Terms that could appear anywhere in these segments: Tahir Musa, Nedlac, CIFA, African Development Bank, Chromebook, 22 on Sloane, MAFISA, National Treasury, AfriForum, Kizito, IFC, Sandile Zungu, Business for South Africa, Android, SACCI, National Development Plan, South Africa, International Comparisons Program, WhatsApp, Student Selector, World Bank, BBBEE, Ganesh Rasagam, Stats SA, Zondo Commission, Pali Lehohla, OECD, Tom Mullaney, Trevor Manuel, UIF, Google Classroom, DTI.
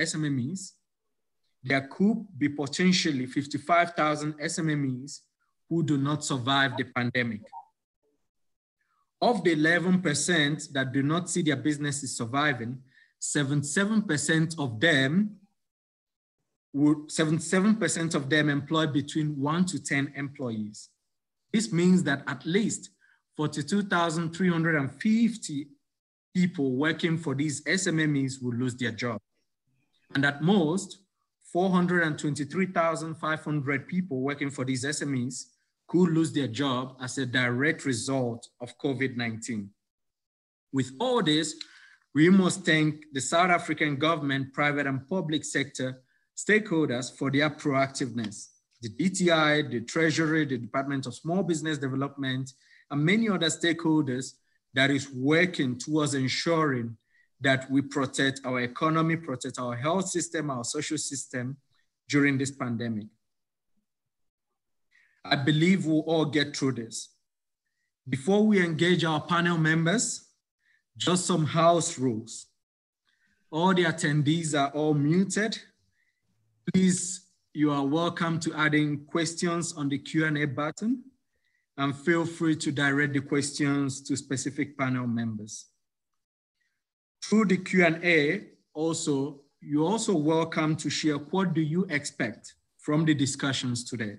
SMMEs, there could be potentially 55,000 SMMEs who do not survive the pandemic. Of the 11% that do not see their businesses surviving, 77% of them employ between 1 to 10 employees. This means that at least 42,350 people working for these SMMEs will lose their job. And at most, 423,500 people working for these SMEs could lose their job as a direct result of COVID-19. With all this, we must thank the South African government, private and public sector stakeholders for their proactiveness. The DTI, the Treasury, the Department of Small Business Development, and many other stakeholders that is working towards ensuring that we protect our economy, protect our health system, our social system during this pandemic. I believe we'll all get through this. Before we engage our panel members, just some house rules. All the attendees are all muted. Please, you are welcome to add in questions on the Q&A button, and feel free to direct the questions to specific panel members. Through the Q&A, also, you're also welcome to share what do you expect from the discussions today.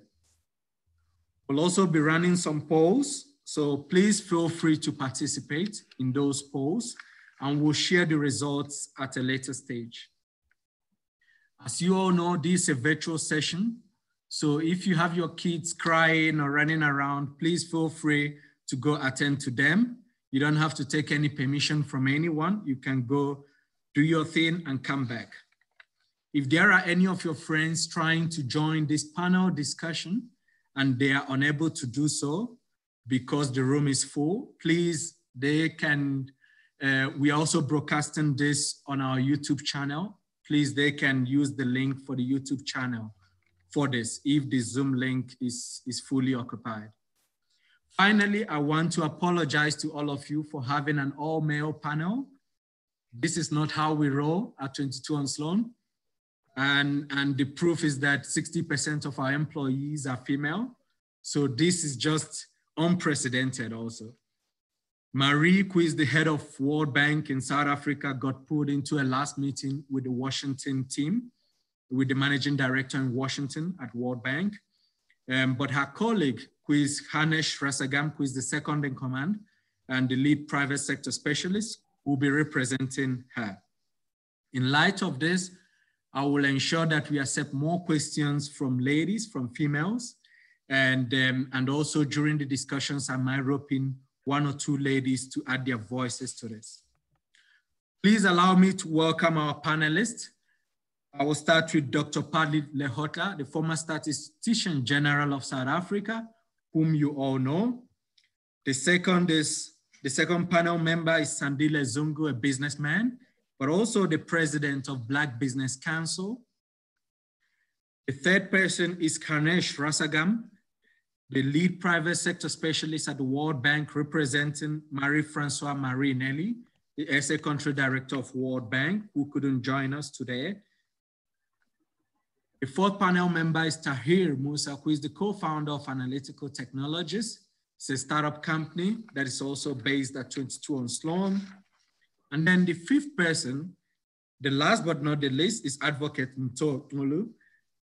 We'll also be running some polls, so please feel free to participate in those polls, and we'll share the results at a later stage. As you all know, this is a virtual session, so if you have your kids crying or running around, please feel free to go attend to them. You don't have to take any permission from anyone. You can go do your thing and come back. If there are any of your friends trying to join this panel discussion and they are unable to do so because the room is full, please, they can, we are also broadcasting this on our YouTube channel. Please, they can use the link for the YouTube channel for this if the Zoom link is fully occupied. Finally, I want to apologize to all of you for having an all-male panel. This is not how we roll at 22 on Sloane. And the proof is that 60% of our employees are female. So this is just unprecedented also. Marie, who is the head of World Bank in South Africa, got pulled into a last meeting with the Washington team, with the managing director in Washington at World Bank. But her colleague, who is Ganesh Rasagam, who is the second in command and the lead private sector specialist, will be representing her. In light of this, I will ensure that we accept more questions from ladies, from females, and also during the discussions, I might rope in one or two ladies to add their voices to this. Please allow me to welcome our panelists. I will start with Dr. Pali Lehohla, the former Statistician General of South Africa, whom you all know. The second panel member is Sandile Zungu, a businessman, but also the president of Black Business Council. The third person is Ganesh Rasagam, the lead private sector specialist at the World Bank, representing Marie-Françoise Marie-Nelly, the SA country director of World Bank, who couldn't join us today. The fourth panel member is Tahir Musa, who is the co-founder of Analytical Technologies. It's a startup company that is also based at 22 on Sloane. And then the fifth person, the last but not the least, is Advocate Mtho Ngulu,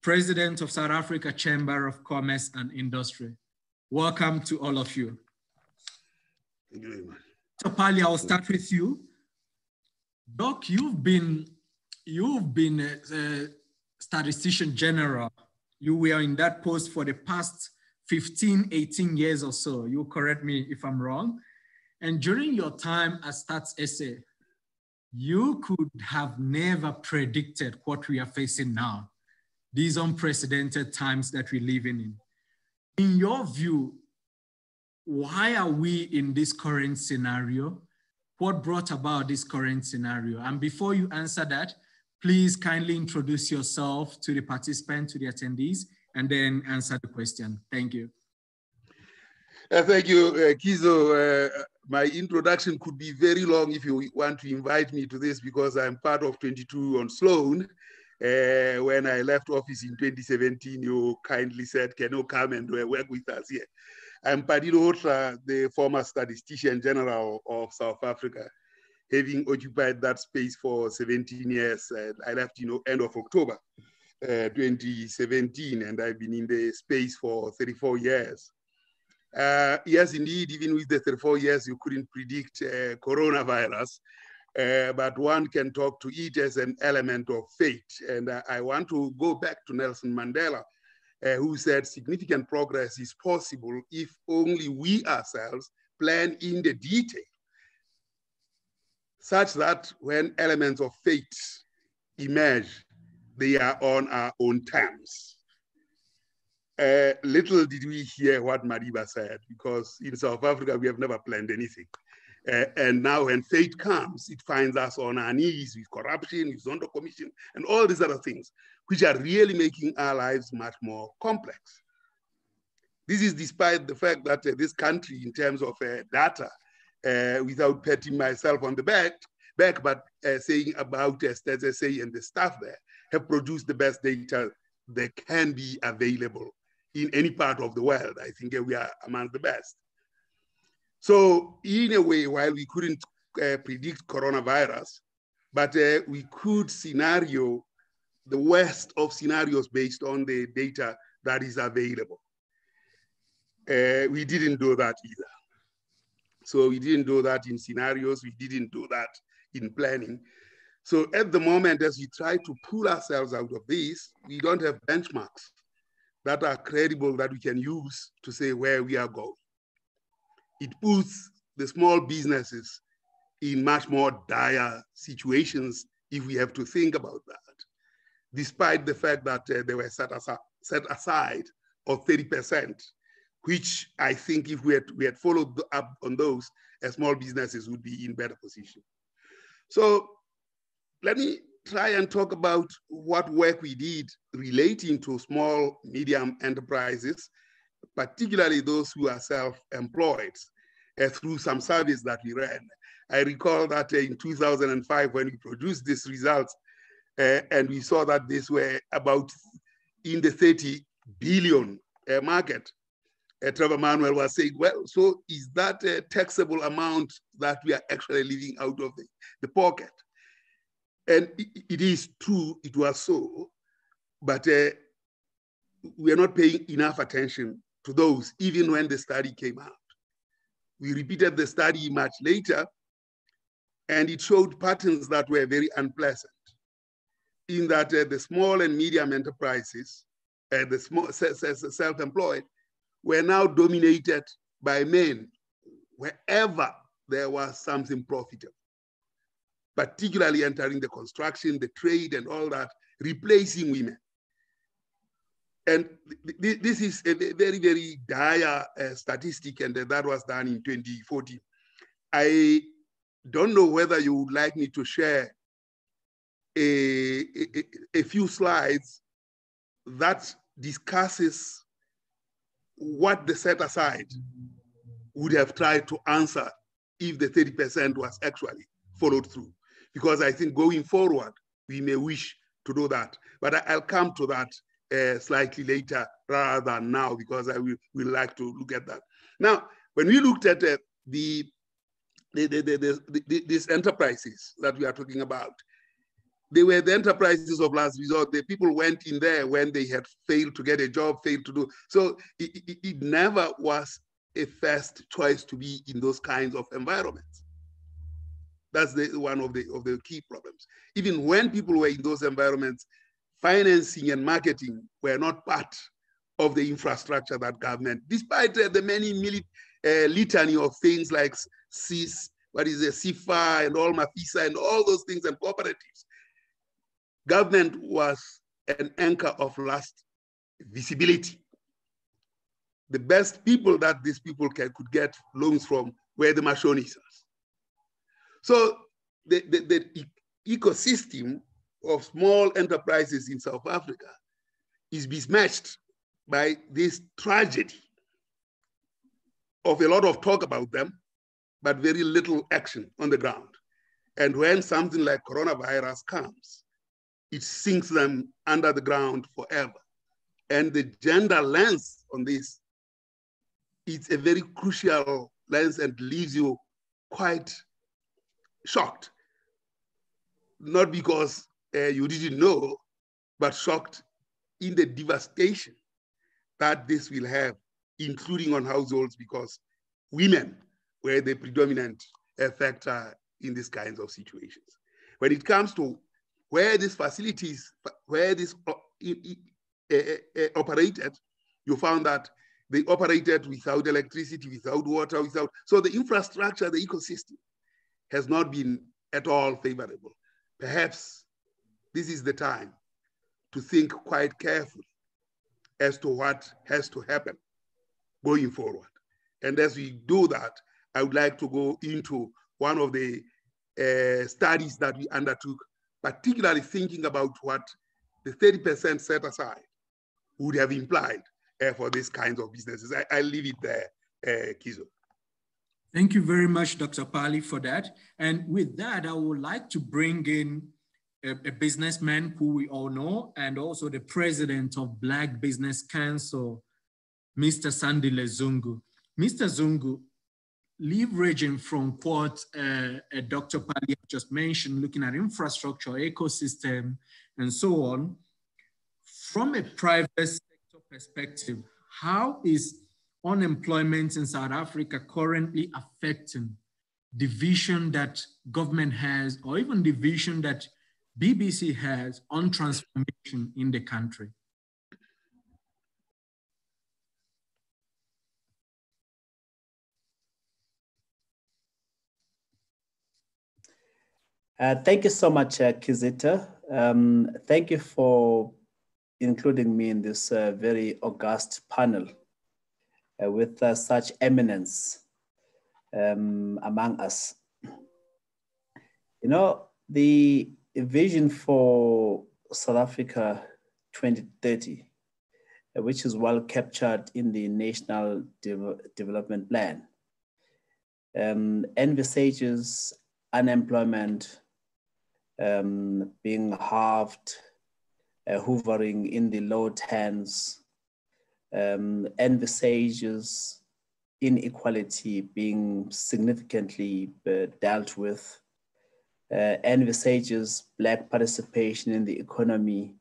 President of South Africa Chamber of Commerce and Industry. Welcome to all of you. Thank you very much. So Pali, I'll start with you. Doc, you've been a statistician general. You were in that post for the past 15, 18 years or so. You correct me if I'm wrong. And during your time at Stats SA, you could have never predicted what we are facing now, these unprecedented times that we're living in. In your view, why are we in this current scenario? What brought about this current scenario? And before you answer that, please kindly introduce yourself to the participants, to the attendees, and then answer the question. Thank you. Thank you, Kizito. My introduction could be very long if you want to invite me to this, because I'm part of 22 on Sloane. When I left office in 2017, you kindly said, can you come and work with us here? I'm Pali Lehohla, the former Statistician General of South Africa, having occupied that space for 17 years. I left, end of October 2017, and I've been in the space for 34 years. Yes, indeed, even with the 34 years, you couldn't predict coronavirus, but one can talk to it as an element of fate. And I want to go back to Nelson Mandela, who said significant progress is possible if only we ourselves plan in the detail, such that when elements of fate emerge, they are on our own terms. Little did we hear what Mariba said, because in South Africa, we have never planned anything. And now when fate comes, it finds us on our knees with corruption, with Zondo Commission, and all these other things, which are really making our lives much more complex. This is despite the fact that this country, in terms of data, without patting myself on the back but saying about Stats SA and the staff there, have produced the best data that can be available in any part of the world. I think we are among the best. So in a way, while we couldn't predict coronavirus, but we could scenario the worst of scenarios based on the data that is available. We didn't do that either. So we didn't do that in scenarios, we didn't do that in planning. So at the moment, as we try to pull ourselves out of this, we don't have benchmarks that are credible that we can use to say where we are going. It puts the small businesses in much more dire situations if we have to think about that, despite the fact that they were set aside of 30%, which I think if we had followed up on those, small businesses would be in better position. So let me try and talk about what work we did relating to small, medium enterprises, particularly those who are self-employed, through some surveys that we ran. I recall that in 2005, when we produced these results, and we saw that these were about in the 30 billion market, Trevor Manuel was saying, well, so is that a taxable amount that we are actually leaving out of the pocket? And it is true, it was so, but we are not paying enough attention to those, even when the study came out. We repeated the study much later, and it showed patterns that were very unpleasant, in that the small and medium enterprises, the small self-employed, were now dominated by men wherever there was something profitable, particularly entering the construction, the trade, and all that, replacing women. And this is a very, very dire statistic, and that was done in 2014. I don't know whether you would like me to share a few slides that discusses what the set aside would have tried to answer if the 30% was actually followed through. Because I think going forward, we may wish to do that. But I'll come to that slightly later rather than now, because I will like to look at that. Now, when we looked at these enterprises that we are talking about, they were the enterprises of last resort. The people went in there when they had failed to get a job, failed to do. So it never was a first choice to be in those kinds of environments. That's one of the key problems. Even when people were in those environments, financing and marketing were not part of the infrastructure that government, despite the many litany of things like CIFA and all Mafisa and all those things and cooperatives. Government was an anchor of last visibility. The best people that these people could get loans from were the Mashonisas. So the ecosystem of small enterprises in South Africa is besmirched by this tragedy of a lot of talk about them, but very little action on the ground. And when something like coronavirus comes, it sinks them under the ground forever. And the gender lens on this, it's a very crucial lens and leaves you quite shocked. Not because you didn't know, but shocked in the devastation that this will have, including on households, because women were the predominant factor in these kinds of situations. When it comes to where these facilities, where this operated, you found that they operated without electricity, without water, without, so the infrastructure, the ecosystem has not been at all favorable. Perhaps this is the time to think quite carefully as to what has to happen going forward. And as we do that, I would like to go into one of the studies that we undertook, particularly thinking about what the 30% set aside would have implied for these kinds of businesses. I leave it there, Kizo. Thank you very much, Dr. Pali, for that. And with that, I would like to bring in a businessman who we all know, and also the president of Black Business Council, Mr. Sandile Zungu. Mr. Zungu, leveraging from what Dr. Pali just mentioned, looking at infrastructure, ecosystem, and so on, from a private sector perspective, how is unemployment in South Africa currently affecting the vision that government has, or even the vision that BBC has on transformation in the country? Thank you so much, Kizito. Thank you for including me in this very august panel with such eminence among us. You know, the vision for South Africa 2030, which is well captured in the National Development Plan, envisages unemployment being halved, hovering in the low tens, envisages inequality being significantly dealt with, envisages Black participation in the economy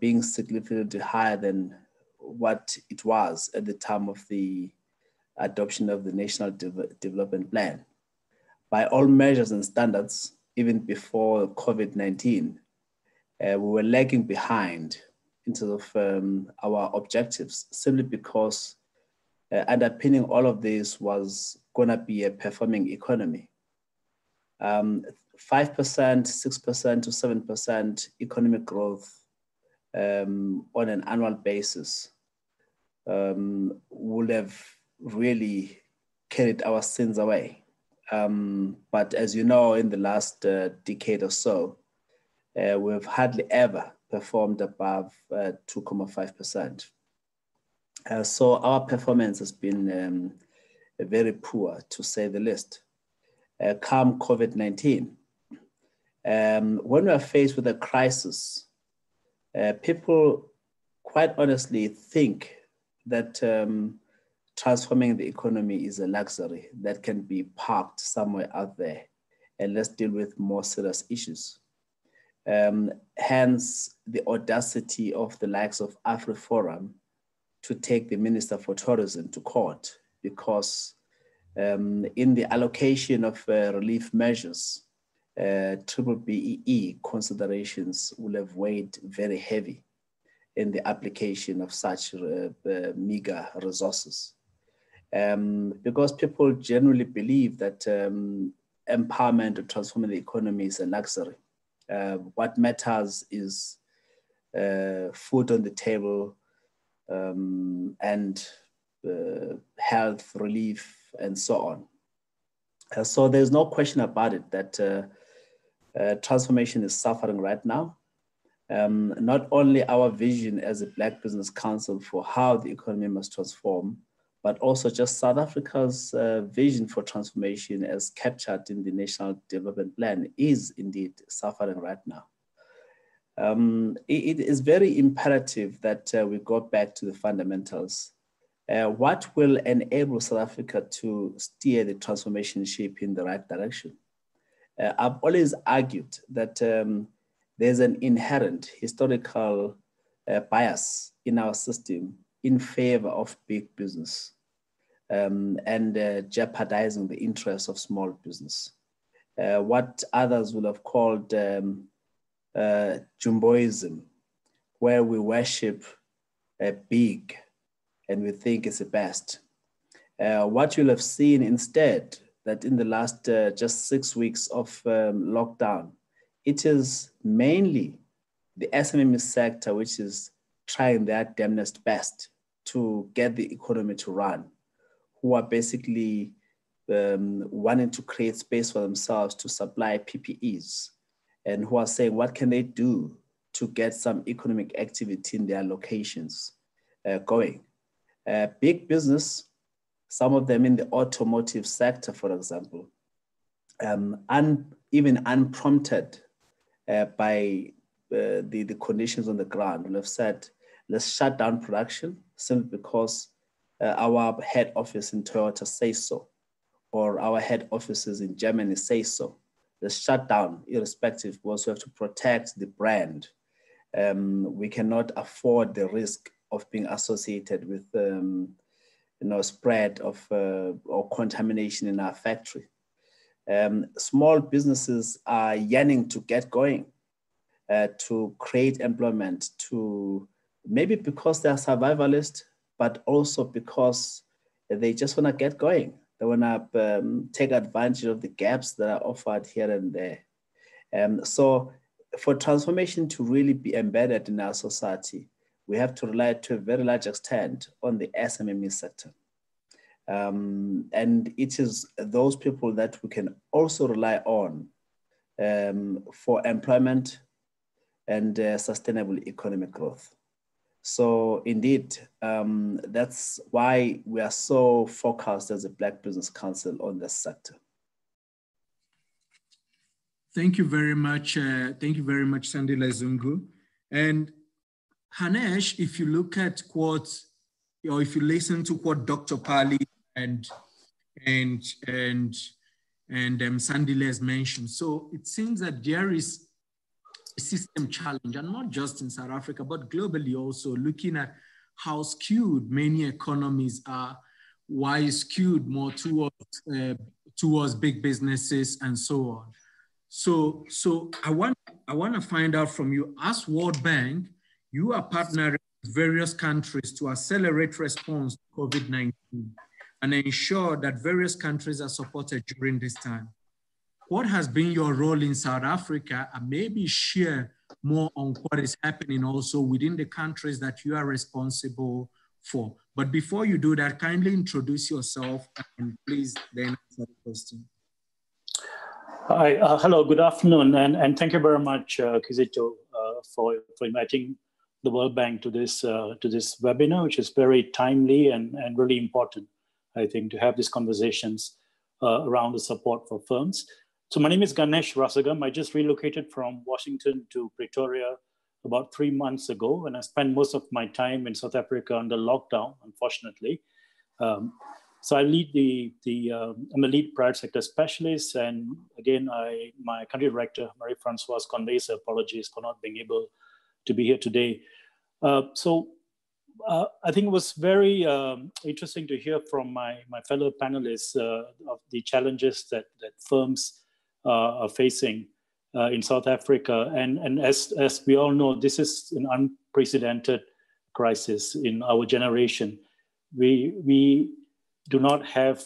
being significantly higher than what it was at the time of the adoption of the National Development Plan. By all measures and standards, even before COVID-19, we were lagging behind in terms of our objectives, simply because underpinning all of this was gonna be a performing economy. 5%, 6% to 7% economic growth on an annual basis would have really carried our sins away. But as you know, in the last decade or so, we've hardly ever performed above 2.5%. So our performance has been very poor, to say the least. Come COVID-19, when we are faced with a crisis, people quite honestly think that transforming the economy is a luxury that can be parked somewhere out there, and let's deal with more serious issues. Hence the audacity of the likes of AfriForum to take the Minister for Tourism to court, because in the allocation of relief measures, BBBEE considerations will have weighed very heavy in the application of such meager resources. Because people generally believe that empowerment or transforming the economy is a luxury. What matters is food on the table and health relief and so on. So there's no question about it that transformation is suffering right now. Not only our vision as a Black Business Council for how the economy must transform, but also just South Africa's vision for transformation as captured in the National Development Plan is indeed suffering right now. It is very imperative that we go back to the fundamentals. What will enable South Africa to steer the transformation ship in the right direction? I've always argued that there's an inherent historical bias in our system in favor of big business and jeopardizing the interests of small business. What others would have called jumboism, where we worship big and we think it's the best. What you'll have seen instead, that in the last just 6 weeks of lockdown, it is mainly the SMME sector which is trying their damnedest best to get the economy to run, who are basically wanting to create space for themselves to supply PPEs, and who are saying, what can they do to get some economic activity in their locations going? Big business, some of them in the automotive sector, for example, even unprompted by the conditions on the ground, will have said, let's shut down production simply because our head office in Toyota says so, or our head offices in Germany say so. Let's shut down irrespective. We also have to protect the brand. We cannot afford the risk of being associated with spread of or contamination in our factory. Small businesses are yearning to get going, to create employment, to maybe because they are survivalist, but also because they just want to get going. They want to take advantage of the gaps that are offered here and there. So for transformation to really be embedded in our society, we have to rely to a very large extent on the SMME sector. And it is those people that we can also rely on for employment and sustainable economic growth. So indeed, that's why we are so focused as a Black Business Council on this sector. Thank you very much. Thank you very much, Sandile Zungu. And Ganesh, if you look at quotes, or if you listen to what Dr. Pali and Sandile has mentioned, so it seems that there is a system challenge, and not just in South Africa, but globally also, looking at how skewed many economies are, why skewed more towards big businesses and so on. So I want to find out from you, as World Bank, you are partnering with various countries to accelerate response to COVID-19 and ensure that various countries are supported during this time. What has been your role in South Africa, and maybe share more on what is happening also within the countries that you are responsible for? But before you do that, kindly introduce yourself and please then answer the question. Hi, hello, good afternoon, and thank you very much, Kizito, for inviting the World Bank to this webinar, which is very timely and really important, I think, to have these conversations around the support for firms. So my name is Ganesh Rasagam. I just relocated from Washington to Pretoria about 3 months ago, and I spent most of my time in South Africa under lockdown, unfortunately. So I lead I'm a lead private sector specialist, and again, my country director, Marie-Françoise conveys her apologies for not being able to be here today. So I think it was very interesting to hear from my fellow panelists of the challenges that firms are facing in South Africa. And as we all know, this is an unprecedented crisis in our generation. We do not have,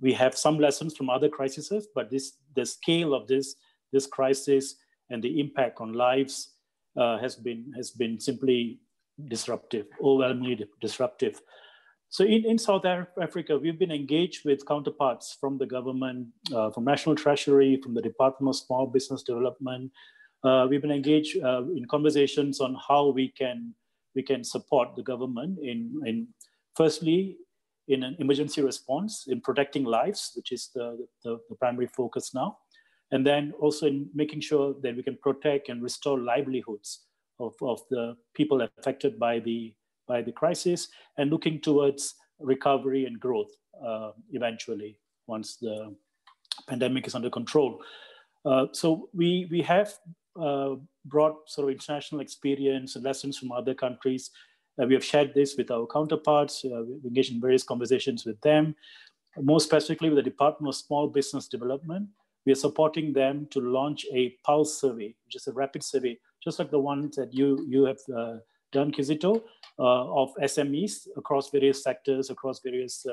we have some lessons from other crises, but the scale of this crisis and the impact on lives has been simply disruptive, overwhelmingly disruptive. So in South Africa, we've been engaged with counterparts from the government, from National Treasury, from the Department of Small Business Development. We've been engaged in conversations on how we can support the government in firstly in an emergency response, in protecting lives, which is the primary focus now, and then also in making sure that we can protect and restore livelihoods of the people affected by the crisis, and looking towards recovery and growth eventually once the pandemic is under control. So we have brought sort of international experience and lessons from other countries. We have shared this with our counterparts. We engaged in various conversations with them, more specifically with the Department of Small Business Development. We are supporting them to launch a Pulse survey, which is a rapid survey, just like the one that you have done, Kizito, of SMEs across various sectors, across various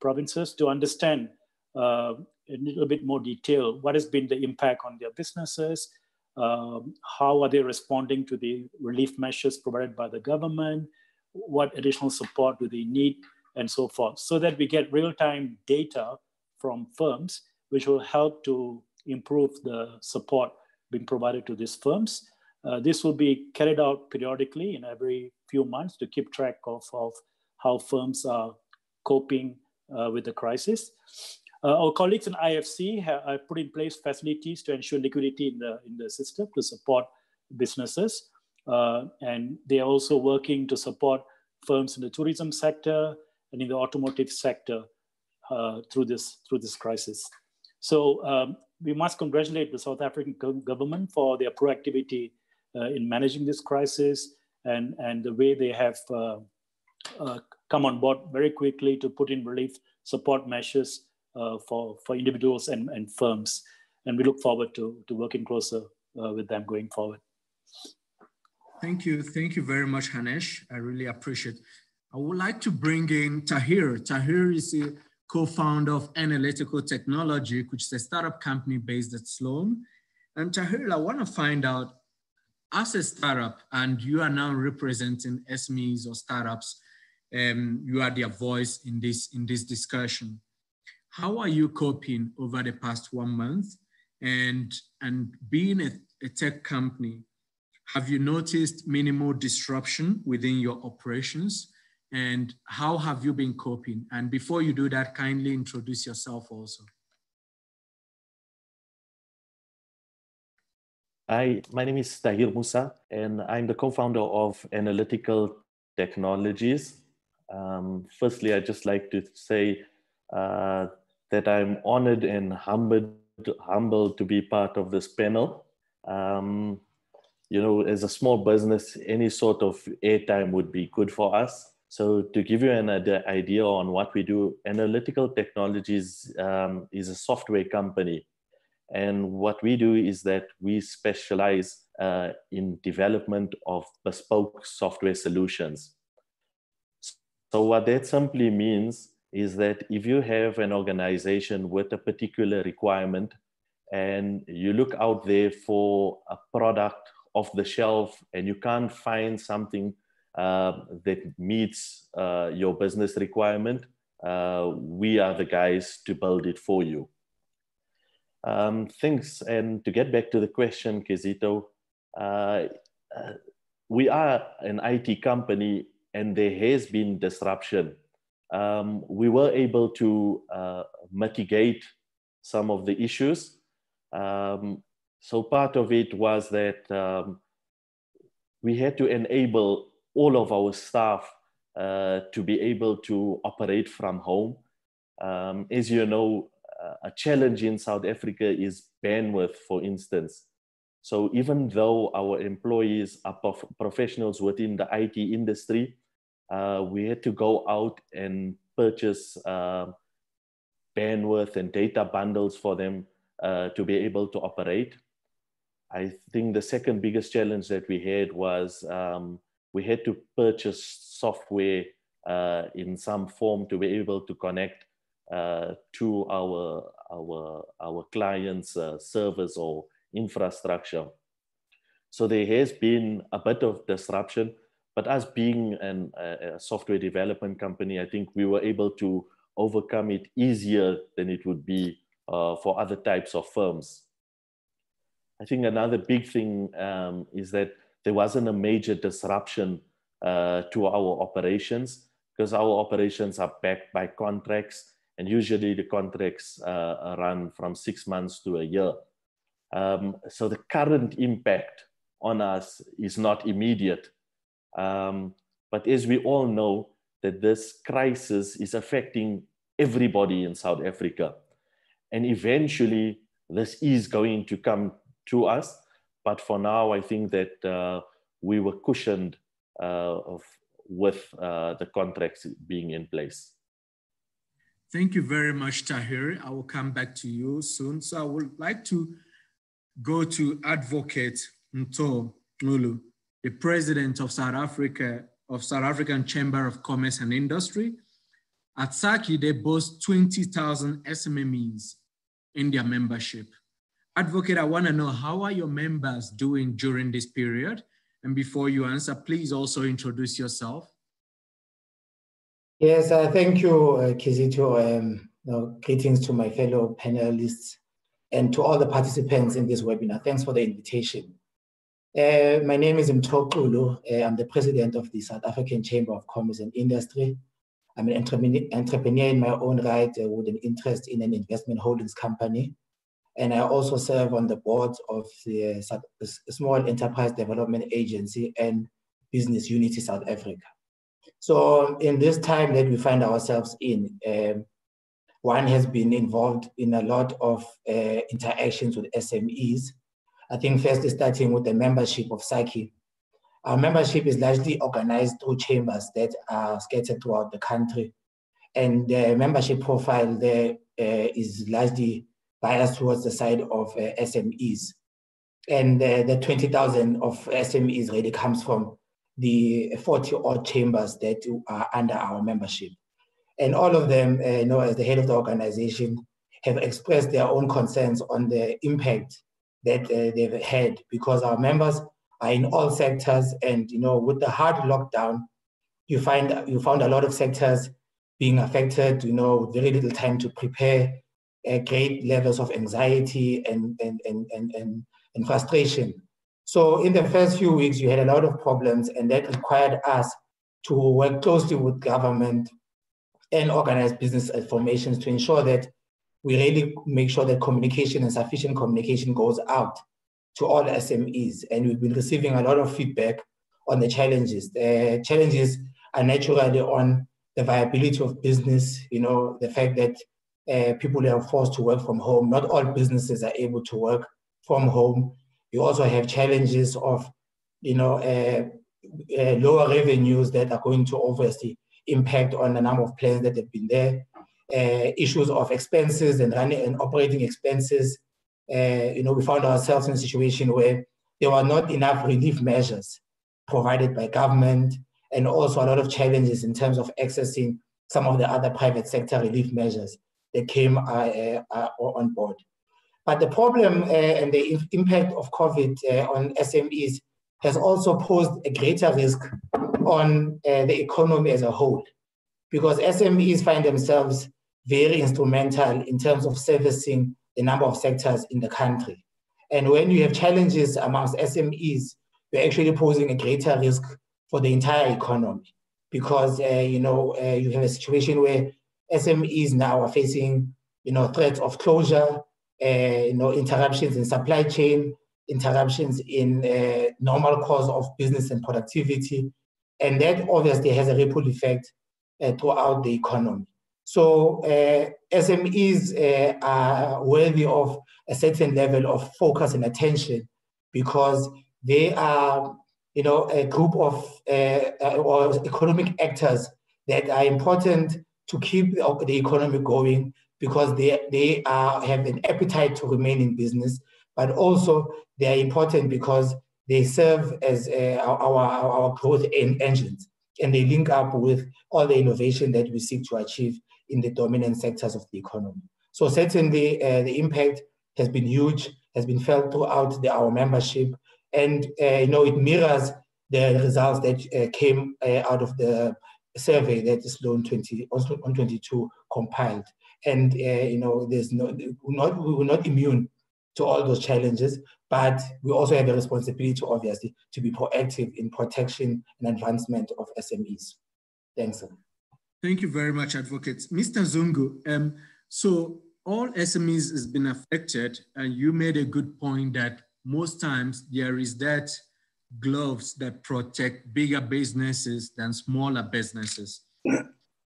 provinces, to understand in a little bit more detail what has been the impact on their businesses, how are they responding to the relief measures provided by the government, what additional support do they need, and so forth, so that we get real-time data from firms, which will help to improve the support being provided to these firms. This will be carried out periodically in every few months to keep track of how firms are coping with the crisis. Our colleagues in IFC have put in place facilities to ensure liquidity in the system to support businesses. And they are also working to support firms in the tourism sector and in the automotive sector through this crisis. So we must congratulate the South African government for their proactivity in managing this crisis and the way they have come on board very quickly to put in relief support measures for individuals and firms. And we look forward to working closer with them going forward. Thank you. Thank you very much, Ganesh. I really appreciate it. I would like to bring in Tahir. Tahir is a co-founder of Analytical Technology, which is a startup company based at Sloane. And Tahir, I want to find out, as a startup, and you are now representing SMEs or startups, you are their voice in this discussion. How are you coping over the past 1 month? And being a tech company, have you noticed minimal disruption within your operations? And how have you been coping? And before you do that, kindly introduce yourself also. Hi, my name is Tahir Musa, and I'm the co-founder of Analytical Technologies. Firstly, I'd just like to say that I'm honored and humbled to be part of this panel. You know, as a small business, any sort of airtime would be good for us. So to give you an idea on what we do, Analytical Technologies is a software company. And what we do is that we specialize in development of bespoke software solutions. So what that simply means is that if you have an organization with a particular requirement and you look out there for a product off the shelf and you can't find something that meets your business requirement, we are the guys to build it for you. Thanks, and to get back to the question, Kizito, we are an IT company and there has been disruption. We were able to mitigate some of the issues. So part of it was that we had to enable all of our staff to be able to operate from home. As you know, a challenge in South Africa is bandwidth, for instance. So even though our employees are professionals within the IT industry, we had to go out and purchase bandwidth and data bundles for them to be able to operate. I think the second biggest challenge that we had was we had to purchase software in some form to be able to connect to our clients' servers or infrastructure. So there has been a bit of disruption. But us being a software development company, I think we were able to overcome it easier than it would be for other types of firms. I think another big thing is that there wasn't a major disruption to our operations, because our operations are backed by contracts, and usually the contracts run from 6 months to a year. So the current impact on us is not immediate. But as we all know, that this crisis is affecting everybody in South Africa. And eventually, this is going to come to us. But for now, I think that we were cushioned with the contracts being in place. Thank you very much, Tahir. I will come back to you soon. So I would like to go to Advocate Mtho Ngulu, the President of South Africa, of South African Chamber of Commerce and Industry. At SACCI, they boast 20,000 SMMEs in their membership. Advocate, I want to know, how are your members doing during this period? And before you answer, please also introduce yourself. Yes, thank you, Kizito. Greetings to my fellow panelists and to all the participants in this webinar. Thanks for the invitation. My name is Mtho Ngulu. I'm the president of the South African Chamber of Commerce and Industry. I'm an entrepreneur in my own right with an interest in an investment holdings company. And I also serve on the boards of the Small Enterprise Development Agency and Business Unity South Africa. So in this time that we find ourselves in, one has been involved in a lot of interactions with SMEs. I think firstly, starting with the membership of SACCI. Our membership is largely organized through chambers that are scattered throughout the country. And the membership profile there is largely biased towards the side of SMEs. And the 20,000 of SMEs really comes from the 40-odd chambers that are under our membership. And all of them, as the head of the organization, have expressed their own concerns on the impact that they've had, because our members are in all sectors, and with the hard lockdown, you found a lot of sectors being affected. With very little time to prepare, great levels of anxiety and frustration. So in the first few weeks, you had a lot of problems, and that required us to work closely with government and organize business formations to ensure that we really make sure that communication and sufficient communication goes out to all SMEs. And we've been receiving a lot of feedback on the challenges. The challenges are naturally on the viability of business, the fact that people are forced to work from home. Not all businesses are able to work from home. You also have challenges of, lower revenues that are going to obviously impact on the number of plans that have been there. Issues of expenses and running and operating expenses. We found ourselves in a situation where there were not enough relief measures provided by government, and also a lot of challenges in terms of accessing some of the other private sector relief measures that came on board. But the problem and the impact of COVID on SMEs has also posed a greater risk on the economy as a whole, because SMEs find themselves very instrumental in terms of servicing the number of sectors in the country. And when you have challenges amongst SMEs, you're actually posing a greater risk for the entire economy, because you have a situation where SMEs now are facing threats of closure, interruptions in supply chain, interruptions in normal course of business and productivity. And that obviously has a ripple effect throughout the economy. So SMEs are worthy of a certain level of focus and attention, because they are a group of or economic actors that are important to keep the economy going, because they have an appetite to remain in business, but also they are important because they serve as our growth engines, and they link up with all the innovation that we seek to achieve in the dominant sectors of the economy. So certainly the impact has been huge, has been felt throughout our membership, and it mirrors the results that came out of the survey that Sloane on 22 compiled. And we were not immune to all those challenges, but we also have a responsibility, obviously, to be proactive in protection and advancement of SMEs. Thanks. Thank you very much, Advocate. Mr. Zungu, so all SMEs has been affected, and you made a good point that most times there is that gloves that protect bigger businesses than smaller businesses.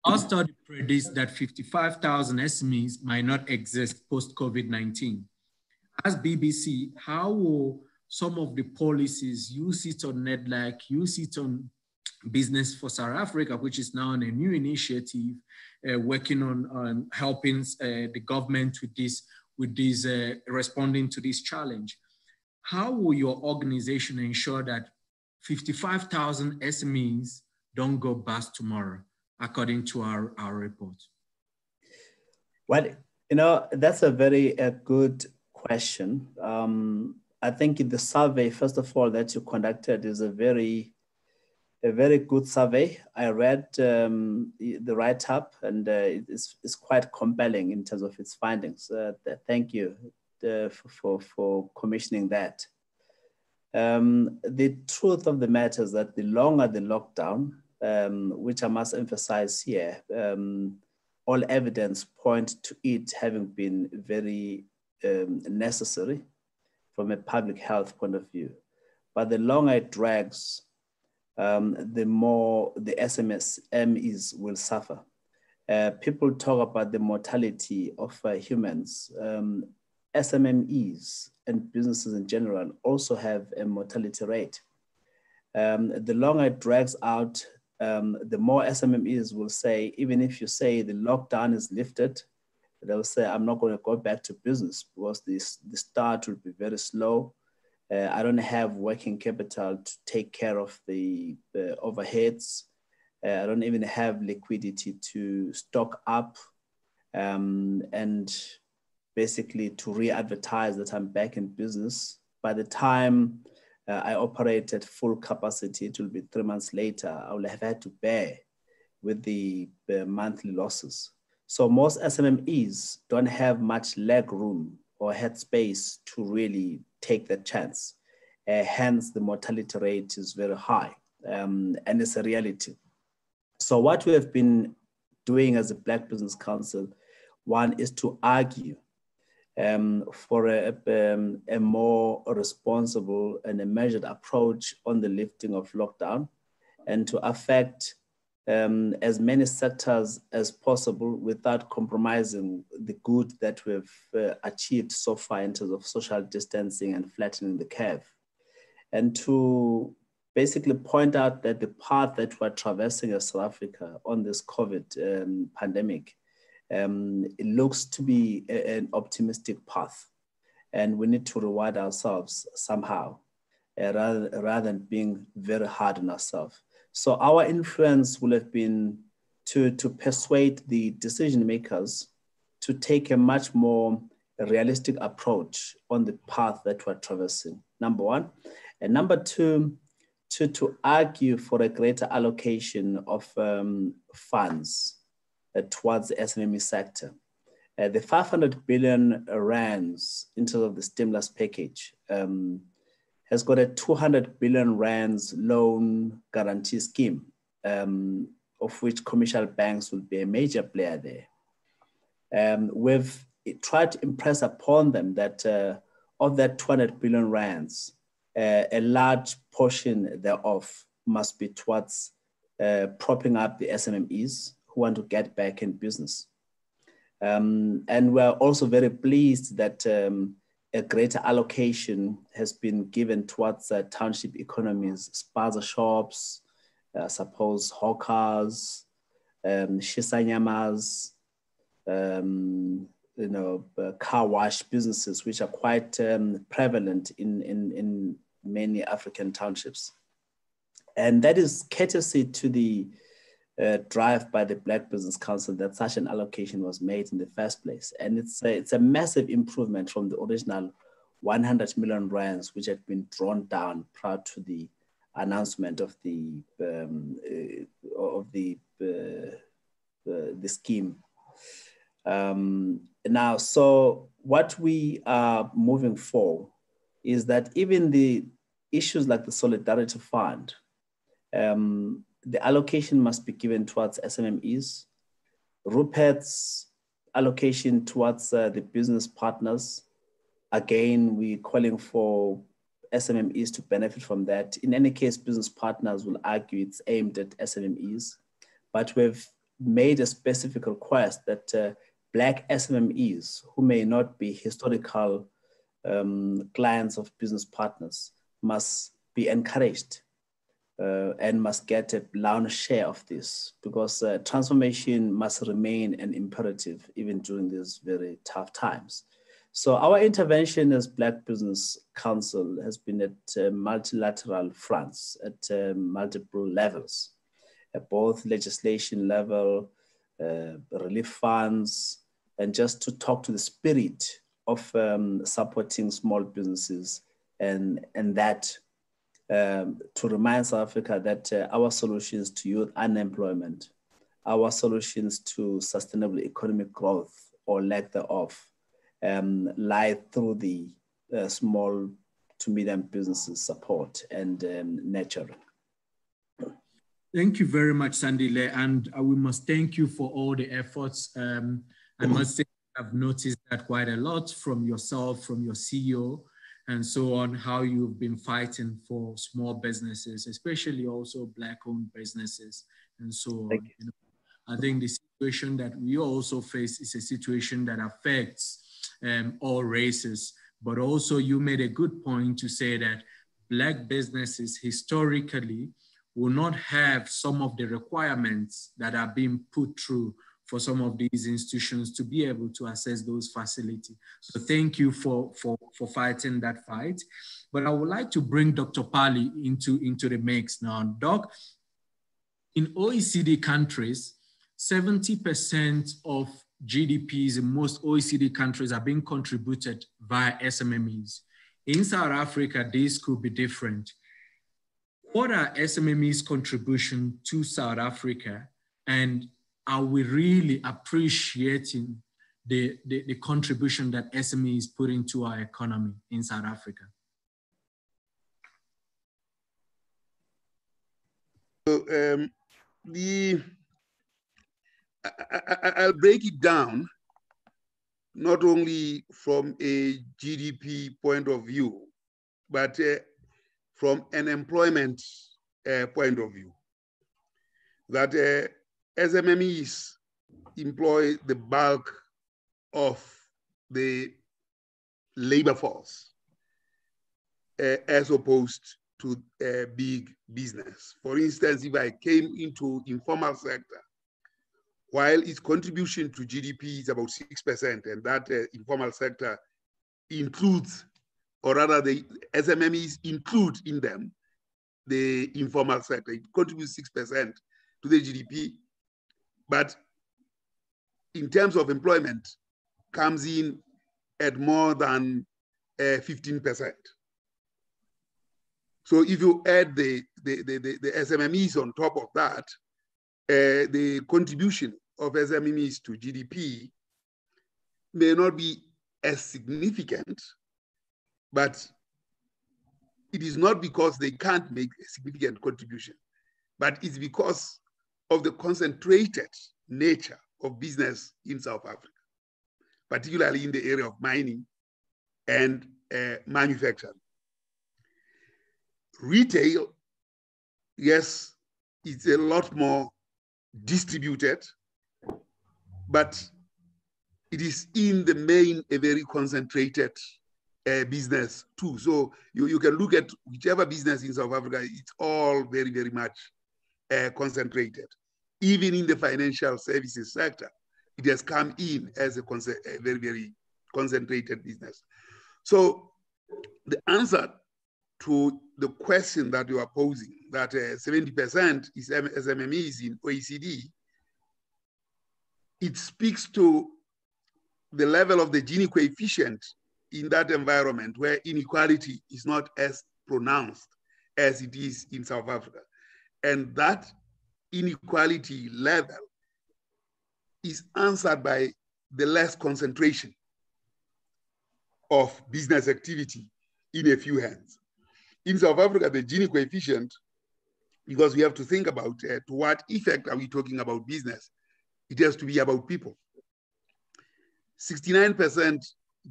Our study predicts that 55,000 SMEs might not exist post-COVID-19. As BBC, how will some of the policies, you sit on Nedlac, you sit on Business for South Africa, which is now on a new initiative, working on helping the government with this responding to this challenge. How will your organization ensure that 55,000 SMEs don't go bust tomorrow, according to our report? Well, you know, that's a very good question. I think in the survey, first of all, that you conducted is a very good survey. I read the write-up, and it's quite compelling in terms of its findings. Thank you for commissioning that. The truth of the matter is that the longer the lockdown, which I must emphasize here, all evidence points to it having been very necessary from a public health point of view. But the longer it drags, the more the SMEs will suffer. People talk about the mortality of humans. SMMEs and businesses in general also have a mortality rate. The longer it drags out, the more SMMEs will say, even if you say the lockdown is lifted, they'll say, I'm not going to go back to business because the start will be very slow. I don't have working capital to take care of the overheads. I don't even have liquidity to stock up and basically to re-advertise that I'm back in business. By the time I operate at full capacity, it will be 3 months later, I will have had to bear with the monthly losses. So most SMMEs don't have much leg room or headspace to really take that chance. Hence, the mortality rate is very high, and it's a reality. So what we have been doing as a Black Business Council, one is to argue for a more responsible and a measured approach on the lifting of lockdown, and to affect as many sectors as possible without compromising the good that we've achieved so far in terms of social distancing and flattening the curve. And to basically point out that the path that we're traversing as South Africa on this COVID pandemic, it looks to be an optimistic path. And we need to reward ourselves somehow, rather than being very hard on ourselves. So our influence will have been to persuade the decision makers to take a much more realistic approach on the path that we're traversing, number one. And number two, to argue for a greater allocation of funds towards the SMME sector. The 500 billion rands in terms of the stimulus package has got a 200 billion rands loan guarantee scheme, of which commercial banks will be a major player there. We've tried to impress upon them that of that 200 billion rands, a large portion thereof must be towards propping up the SMMEs who want to get back in business. And we're also very pleased that a greater allocation has been given towards township economies, spaza shops, suppose hawkers, shisanyamas, you know, car wash businesses, which are quite prevalent in many African townships. And that is courtesy to the drive by the Black Business Council that such an allocation was made in the first place. And it's a massive improvement from the original 100 million rands, which had been drawn down prior to the announcement of the scheme. Now, so what we are moving for is that even the issues like the Solidarity Fund the allocation must be given towards SMMEs. Rupert's allocation towards the business partners. Again, we're calling for SMMEs to benefit from that. In any case, business partners will argue it's aimed at SMMEs, but we've made a specific request that Black SMMEs, who may not be historical clients of business partners, must be encouraged and must get a large share of this, because transformation must remain an imperative even during these very tough times. So our intervention as Black Business Council has been at multilateral fronts, at multiple levels, at both legislation level, relief funds, and just to talk to the spirit of supporting small businesses and that to remind South Africa that our solutions to youth unemployment, our solutions to sustainable economic growth or lack thereof, lie through the small to medium businesses support and nurturing. Thank you very much, Sandile, and we must thank you for all the efforts. I must say I've noticed that quite a lot from yourself, from your CEO, and so on, how you've been fighting for small businesses, especially also Black-owned businesses, and so on. You know, I think the situation that we also face is a situation that affects all races, but also you made a good point to say that Black businesses historically will not have some of the requirements that are being put through for some of these institutions to be able to access those facilities. So thank you for fighting that fight. But I would like to bring Dr. Pali into the mix now. Doc, in OECD countries, 70% of GDPs in most OECD countries are being contributed via SMMEs. In South Africa, this could be different. What are SMMEs' contribution to South Africa, and are we really appreciating the contribution that SME is putting to our economy in South Africa? So, I'll break it down, not only from a GDP point of view, but from an employment point of view. That SMMEs employ the bulk of the labor force as opposed to big business. For instance, if I came into informal sector, while its contribution to GDP is about 6%, and that informal sector includes, or rather the SMMEs include in them, the informal sector. It contributes 6% to the GDP, but in terms of employment, comes in at more than 15%. So if you add the SMMEs on top of that, the contribution of SMMEs to GDP may not be as significant, but it is not because they can't make a significant contribution, but it's because of the concentrated nature of business in South Africa, particularly in the area of mining and manufacturing. Retail, yes, it's a lot more distributed, but it is in the main a very concentrated business too. So you can look at whichever business in South Africa, it's all very, very much concentrated. Even in the financial services sector, it has come in as a very, very concentrated business. So the answer to the question that you are posing, that 70% is SMMEs in OECD, it speaks to the level of the Gini coefficient in that environment where inequality is not as pronounced as it is in South Africa. And that inequality level is answered by the less concentration of business activity in a few hands. In South Africa, the Gini coefficient because we have to think about to what effect are we talking about business. It has to be about people. 69%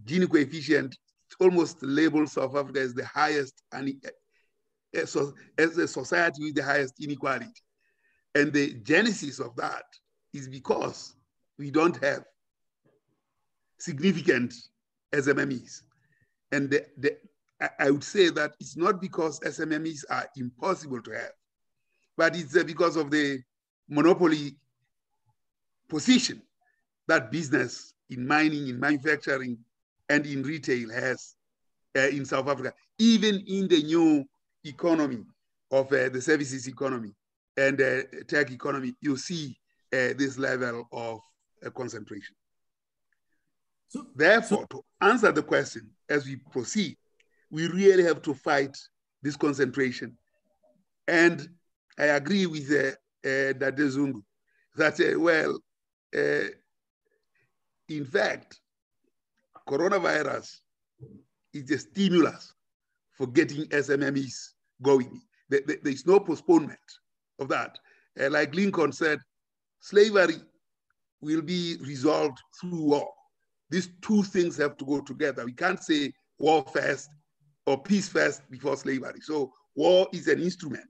Gini coefficient almost labels South Africa as the highest, and so as a society with the highest inequality. And the genesis of that is because we don't have significant SMMEs. And I would say that it's not because SMMEs are impossible to have, but it's because of the monopoly position that business in mining, in manufacturing, and in retail has in South Africa, even in the new economy of the services economy and tech economy, you see this level of concentration. So, therefore, to answer the question as we proceed, we really have to fight this concentration. And I agree with Dade Zungu that, well, in fact, coronavirus is a stimulus for getting SMMEs going. There is no postponement of that. Like Lincoln said, slavery will be resolved through war. These two things have to go together. We can't say war first or peace first before slavery. So war is an instrument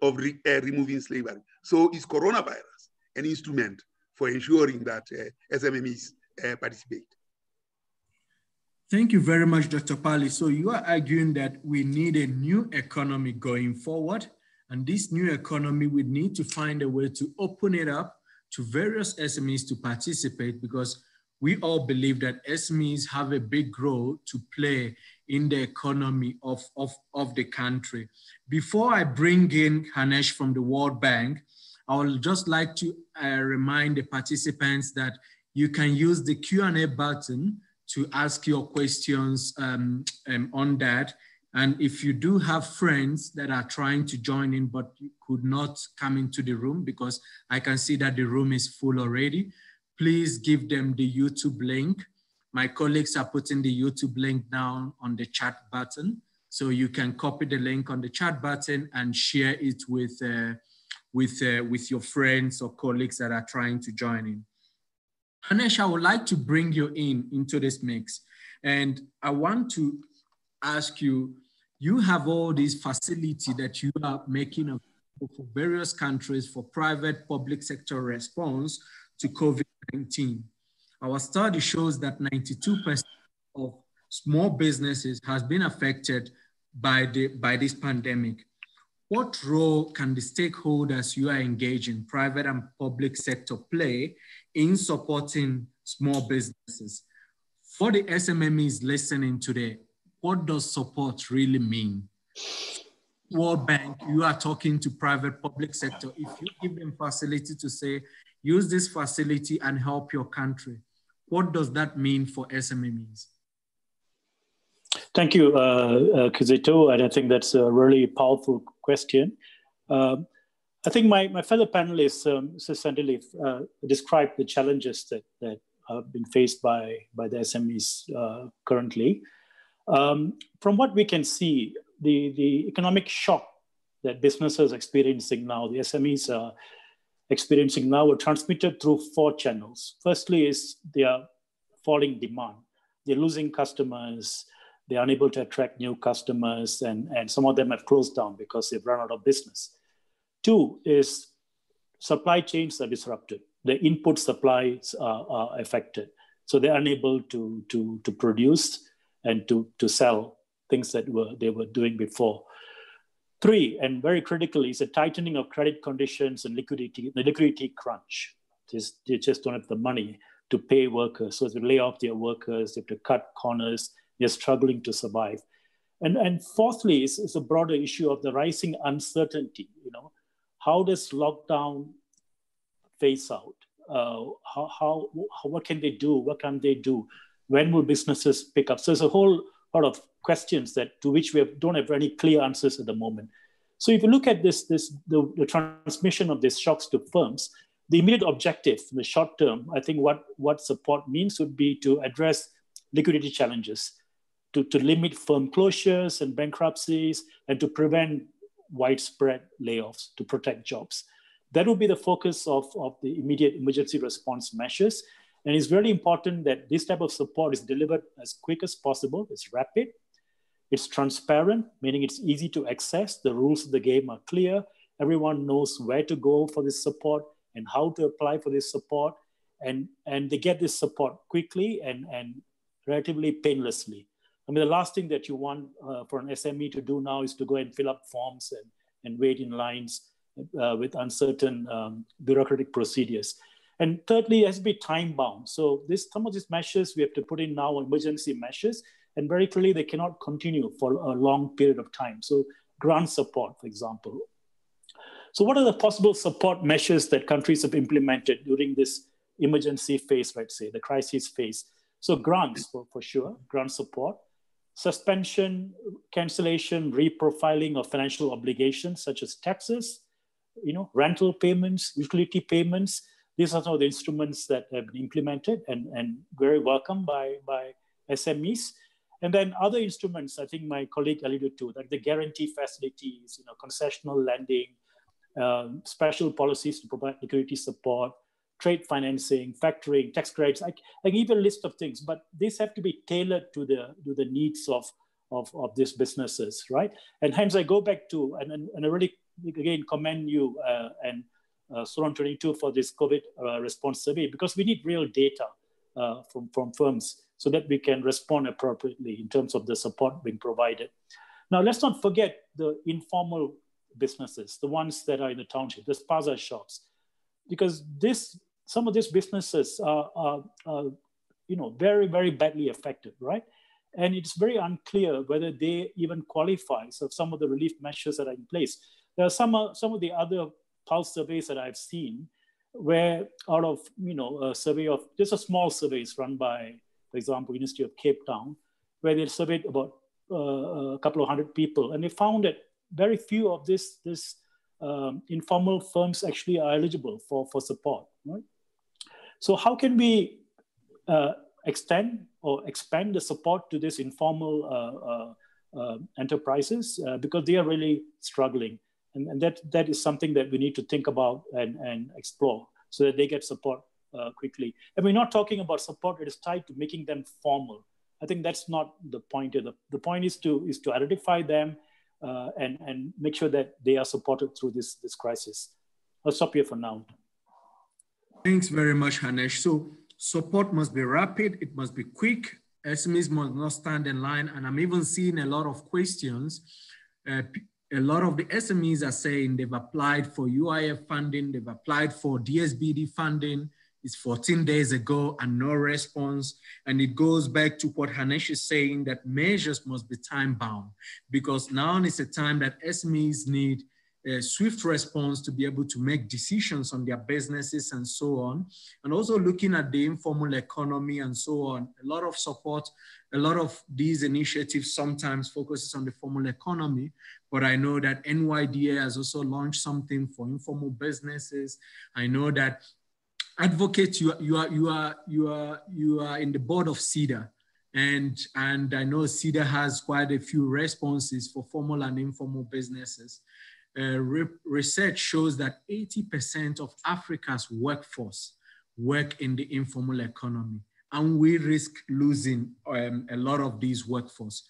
of removing slavery. So is coronavirus an instrument for ensuring that SMMEs participate? Thank you very much, Dr. Pali. So you are arguing that we need a new economy going forward, and this new economy, we need to find a way to open it up to various SMEs to participate, because we all believe that SMEs have a big role to play in the economy of the country. Before I bring in Ganesh from the World Bank, I would just like to remind the participants that you can use the Q&A button to ask your questions on that. And if you do have friends that are trying to join in, but you could not come into the room because I can see that the room is full already, please give them the YouTube link. My colleagues are putting the YouTube link down on the chat button. So you can copy the link on the chat button and share it with your friends or colleagues that are trying to join in. Ganesh, I would like to bring you into this mix. And I want to ask you, you have all these facilities that you are making available for various countries for private public sector response to COVID-19. Our study shows that 92% of small businesses has been affected by this pandemic. What role can the stakeholders you are engaging, private and public sector, play in supporting small businesses? For the SMMEs listening today, what does support really mean? World Bank, you are talking to private public sector. If you give them facility to say, use this facility and help your country, what does that mean for SMMEs? Thank you, Kizito, and I think that's a really powerful question. I think my fellow panelists, Sandile, described the challenges that are being faced by the SMEs currently. From what we can see, the economic shock that businesses are experiencing now, the SMEs are experiencing now, are transmitted through 4 channels. Firstly is their falling demand. They're losing customers, they're unable to attract new customers, and some of them have closed down because they've run out of business. 2 is supply chains are disrupted. The input supplies are affected. So they're unable to produce and to sell things that they were doing before. 3, and very critically, is a tightening of credit conditions and liquidity, the liquidity crunch. They just don't have the money to pay workers. So they lay off their workers, they have to cut corners, they're struggling to survive. And fourthly, is a broader issue of the rising uncertainty. You know, how does lockdown phase out? What can they do? What can they do? When will businesses pick up? So there's a whole lot of questions to which we don't have any clear answers at the moment. So if you look at the transmission of these shocks to firms, the immediate objective in the short term, I think what support means would be to address liquidity challenges, to limit firm closures and bankruptcies, and to prevent widespread layoffs to protect jobs. That will be the focus of the immediate emergency response measures. And it's very important that this type of support is delivered as quick as possible. It's rapid, it's transparent, meaning it's easy to access. The rules of the game are clear. Everyone knows where to go for this support and how to apply for this support. And they get this support quickly and relatively painlessly. I mean, the last thing that you want for an SME to do now is to go and fill up forms and wait in lines with uncertain bureaucratic procedures. And thirdly, it has to be time bound. So some of these measures we have to put in now are emergency measures, and very clearly they cannot continue for a long period of time. So grant support, for example. So what are the possible support measures that countries have implemented during this emergency phase, let's say, the crisis phase? So grants, for sure, grant support, suspension, cancellation, reprofiling of financial obligations such as taxes, you know, rental payments, utility payments. These are some of the instruments that have been implemented and very welcome by SMEs. And then other instruments, I think my colleague alluded to, like the guarantee facilities, you know, concessional lending, special policies to provide liquidity support, trade financing, factoring, tax credits. I can give a list of things, but these have to be tailored to the needs of these businesses, right? And hence I go back to, and I really, again, commend you and Sloane 22 for this COVID response survey, because we need real data from firms so that we can respond appropriately in terms of the support being provided. Now, let's not forget the informal businesses, the ones that are in the township, the spaza shops, because some of these businesses are you know, very, very badly affected, right? And it's very unclear whether they even qualify for some of the relief measures that are in place. There are some of the other Pulse surveys that I've seen where out of, you know, a survey of, just a small surveys run by, for example, University of Cape Town, where they surveyed about a couple of hundred people. And they found that very few of these informal firms actually are eligible for support, right? So how can we extend or expand the support to these informal enterprises? Because they are really struggling. And that is something that we need to think about and explore so that they get support quickly. And we're not talking about support that is tied to making them formal. I think that's not the point. The point is to identify them and make sure that they are supported through this crisis. I'll stop here for now. Thanks very much, Ganesh. So support must be rapid. It must be quick. SMEs must not stand in line. And I'm even seeing a lot of questions. A lot of the SMEs are saying they've applied for UIF funding, they've applied for DSBD funding. It's 14 days ago and no response. And it goes back to what Ganesh is saying, that measures must be time bound, because now is a time that SMEs need a swift response to be able to make decisions on their businesses and so on. And also looking at the informal economy and so on, a lot of support, a lot of these initiatives sometimes focuses on the formal economy, but I know that NYDA has also launched something for informal businesses. I know that advocates, you are in the board of SEDA. And I know SEDA has quite a few responses for formal and informal businesses. Research shows that 80% of Africa's workforce work in the informal economy, and we risk losing a lot of these workforce.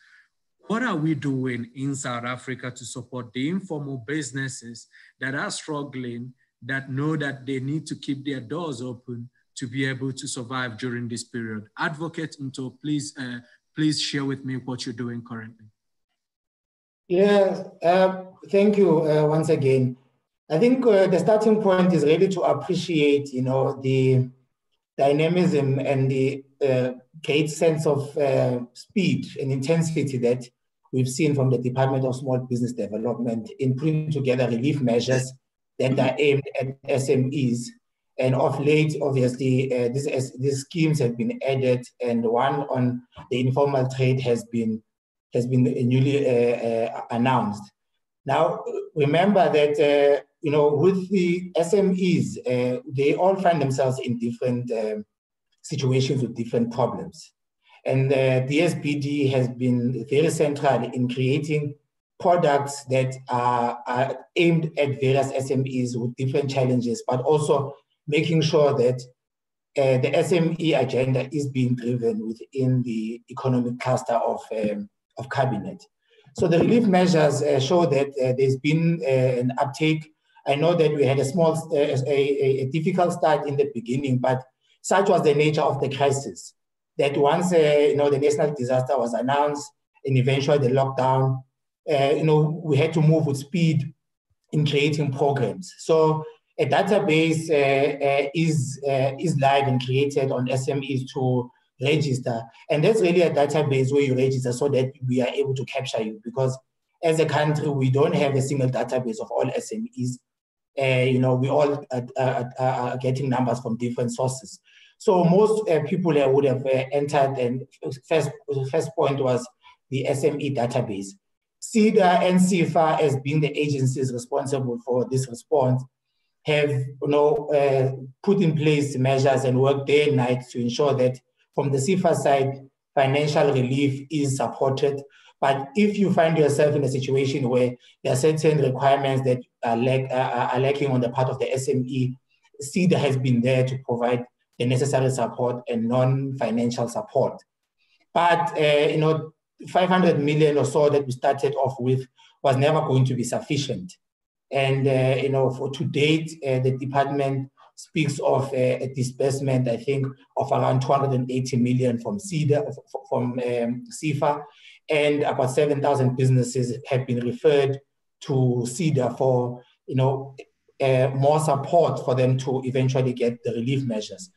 What are we doing in South Africa to support the informal businesses that are struggling, that know that they need to keep their doors open to be able to survive during this period? Advocate Mtho, please share with me what you're doing currently. Yes, thank you once again. I think the starting point is really to appreciate, you know, the dynamism and the great sense of speed and intensity that we've seen from the Department of Small Business Development in putting together relief measures that are aimed at SMEs. And of late, obviously, these schemes have been added, and one on the informal trade has been newly announced. Now, remember that, you know, with the SMEs, they all find themselves in different situations with different problems. And the DSBD has been very central in creating products that are aimed at various SMEs with different challenges, but also making sure that the SME agenda is being driven within the economic cluster of cabinet. So the relief measures show that there's been an uptake. I know that we had a small, a difficult start in the beginning, but such was the nature of the crisis that once the national disaster was announced and eventually the lockdown, we had to move with speed in creating programs. So a database is live and created on SMEs to register, and that's really a database where you register so that we are able to capture you, because as a country we don't have a single database of all SMEs. We all are getting numbers from different sources. So most people would have entered, and first point was the SME database. SEDA and CIFA, as being the agencies responsible for this response, have put in place measures and worked day and night to ensure that from the CIFA side, financial relief is supported. But if you find yourself in a situation where there are certain requirements that are lacking on the part of the SME, SEDA has been there to provide the necessary support and non-financial support. But 500 million or so that we started off with was never going to be sufficient. And for to date, the department speaks of a disbursement, I think, of around 280 million from SEDA, from CIFA, and about 7,000 businesses have been referred to SEDA for more support for them to eventually get the relief measures.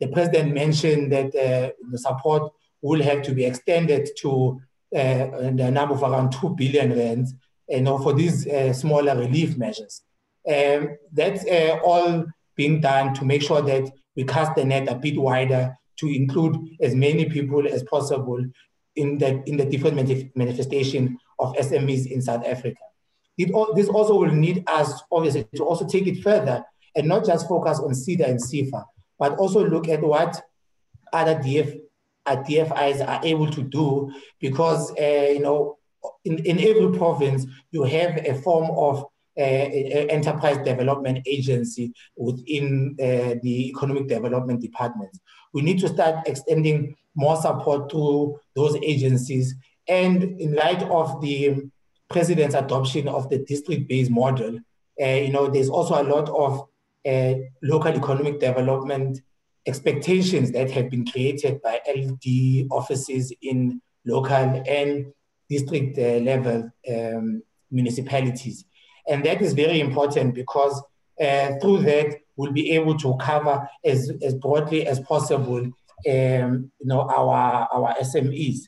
The president mentioned that the support will have to be extended to the number of around 2 billion rands, for these smaller relief measures. That's all being done to make sure that we cast the net a bit wider to include as many people as possible in the different manifestation of SMEs in South Africa. This also will need us, obviously, to also take it further and not just focus on SEDA and CIFA, but also look at what other DFIs are able to do, because in every province, you have a form of enterprise development agency within the economic development department. We need to start extending more support to those agencies. And in light of the president's adoption of the district-based model, there's also a lot of local economic development expectations that have been created by LD offices in local and district level municipalities. And that is very important, because through that, we'll be able to cover as broadly as possible our SMEs.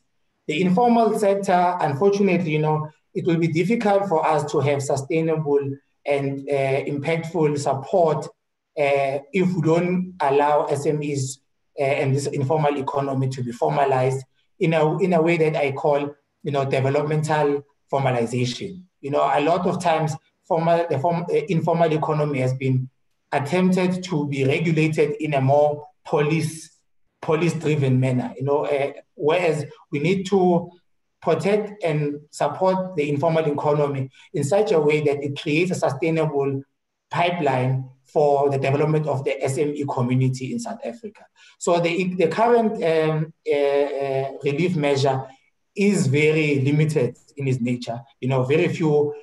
The informal sector, unfortunately, it will be difficult for us to have sustainable and impactful support if we don't allow SMEs and this informal economy to be formalized in a way that I call developmental formalization. A lot of times informal economy has been attempted to be regulated in a more police-driven manner. Whereas we need to protect and support the informal economy in such a way that it creates a sustainable pipeline for the development of the SME community in South Africa. So the current relief measure is very limited in its nature. Very few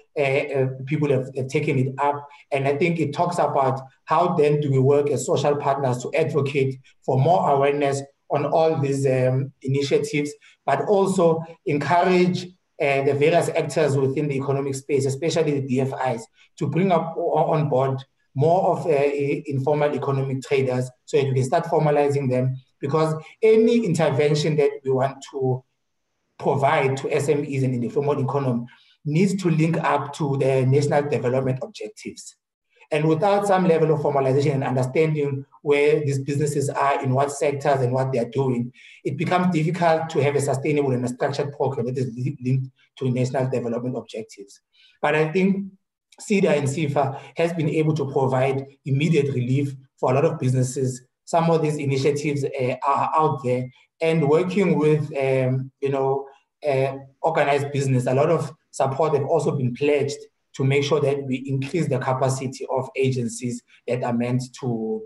people have taken it up. And I think it talks about how then do we work as social partners to advocate for more awareness on all these initiatives, but also encourage the various actors within the economic space, especially the DFIs, to bring on board more of informal economic traders so that we can start formalizing them, because any intervention that we want to provide to SMEs and in the formal economy needs to link up to the national development objectives. And without some level of formalization and understanding where these businesses are, in what sectors and what they are doing, it becomes difficult to have a sustainable and a structured program that is linked to national development objectives. But I think SEDA and CIFA has been able to provide immediate relief for a lot of businesses. Some of these initiatives are out there, and working with organized business, a lot of support have also been pledged to make sure that we increase the capacity of agencies that are meant to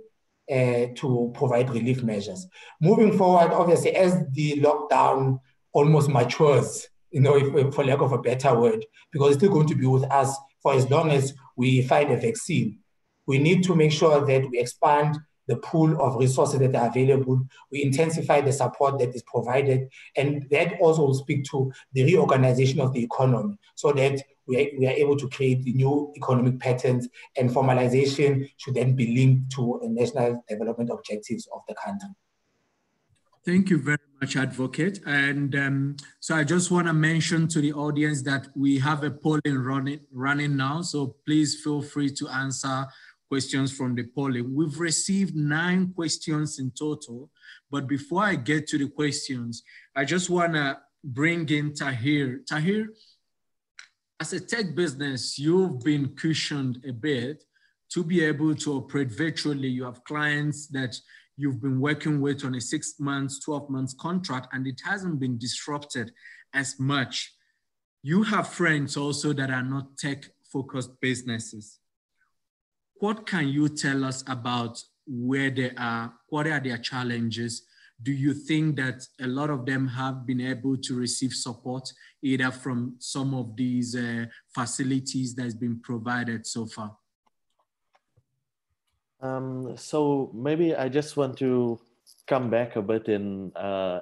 provide relief measures. Moving forward, obviously, as the lockdown almost matures, you know, if, for lack of a better word, because it's still going to be with us for as long as we find a vaccine, we need to make sure that we expand the pool of resources that are available. We intensify the support that is provided, and that also will speak to the reorganization of the economy so that we are able to create the new economic patterns, and formalization should then be linked to the national development objectives of the country. Thank you very much, Advocate. And so I just want to mention to the audience that we have a polling running now, so please feel free to answer questions from the polling. We've received 9 questions in total, but before I get to the questions, I just want to bring in Tahir. Tahir, as a tech business, you've been cushioned a bit to be able to operate virtually. You have clients that you've been working with on a 6-month, 12-month contract, and it hasn't been disrupted as much. You have friends also that are not tech-focused businesses. What can you tell us about where they are? What are their challenges? Do you think that a lot of them have been able to receive support either from some of these facilities that's been provided so far? So maybe I just want to come back a bit and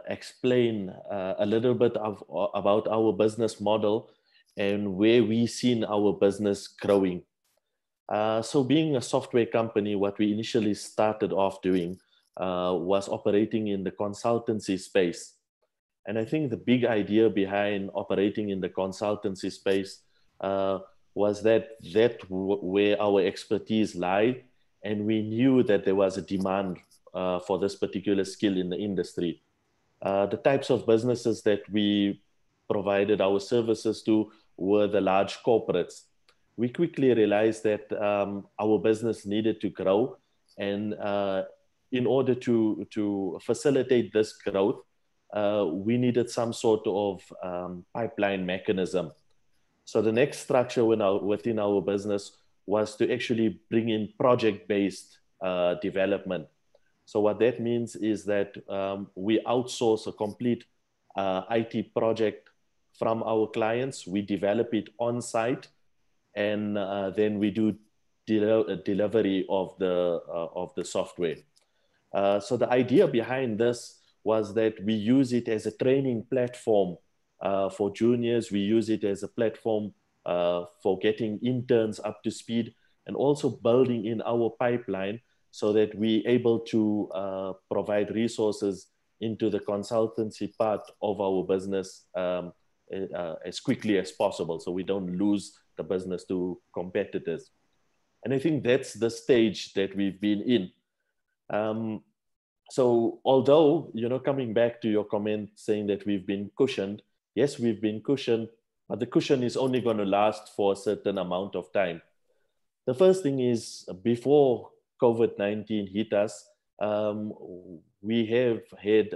explain a little bit about our business model and where we've seen our business growing. So being a software company, what we initially started off doing was operating in the consultancy space. And I think the big idea behind operating in the consultancy space was that where our expertise lied. And we knew that there was a demand for this particular skill in the industry. The types of businesses that we provided our services to were the large corporates. We quickly realized that our business needed to grow. And in order to facilitate this growth, we needed some sort of pipeline mechanism. So the next structure within our business was to actually bring in project-based development. So what that means is that we outsource a complete IT project from our clients. We develop it on-site, and then we do delivery of the software. So the idea behind this was that we use it as a training platform for juniors. We use it as a platform for getting interns up to speed, and also building in our pipeline so that we're able to provide resources into the consultancy part of our business as quickly as possible, so we don't lose the business to competitors. And I think that's the stage that we've been in. So although, you know, coming back to your comment saying that we've been cushioned, yes, we've been cushioned, but the cushion is only going to last for a certain amount of time. The first thing is, before COVID-19 hit us, we have had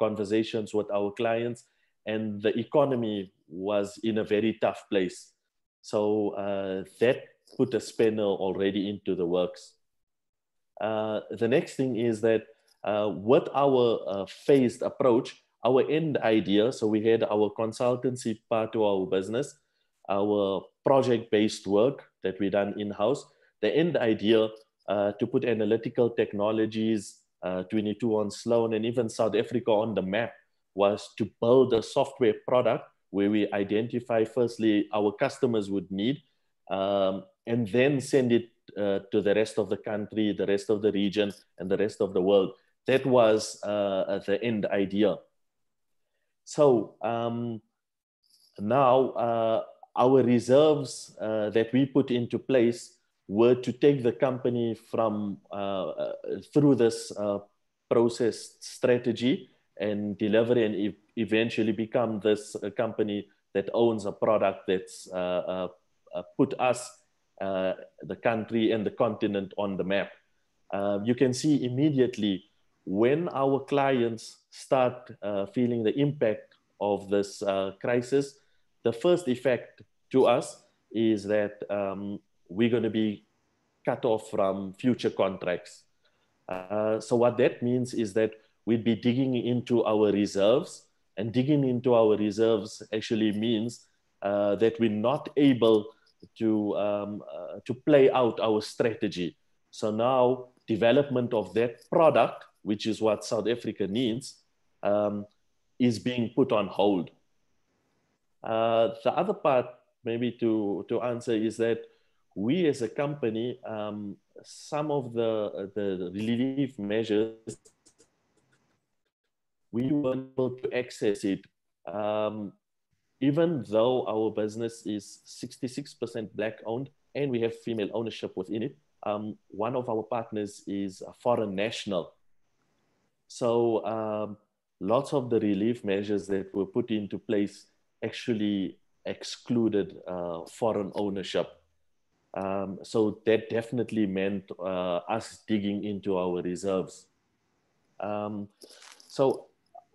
conversations with our clients, and the economy was in a very tough place. So that put a spanner already into the works. The next thing is that with our phased approach, our end idea, so we had our consultancy part to our business, our project-based work that we done in-house, the end idea to put Analytical Technologies, 22 on Sloane, and even South Africa on the map was to build a software product where we identify firstly our customers would need, and then send it to the rest of the country, the rest of the region, and the rest of the world. That was the end idea. So now our reserves that we put into place were to take the company from through this process strategy and delivery, and eventually become this company that owns a product that's put us, the country and the continent on the map. You can see immediately when our clients start feeling the impact of this crisis, the first effect to us is that we're going to be cut off from future contracts. So what that means is that we'd be digging into our reserves, and digging into our reserves actually means that we're not able to play out our strategy. So now development of that product, which is what South Africa needs, is being put on hold. The other part maybe to answer is that we as a company, some of the relief measures, we weren't able to access it. Even though our business is 66% Black owned and we have female ownership within it, one of our partners is a foreign national. So lots of the relief measures that were put into place actually excluded foreign ownership. So that definitely meant us digging into our reserves. So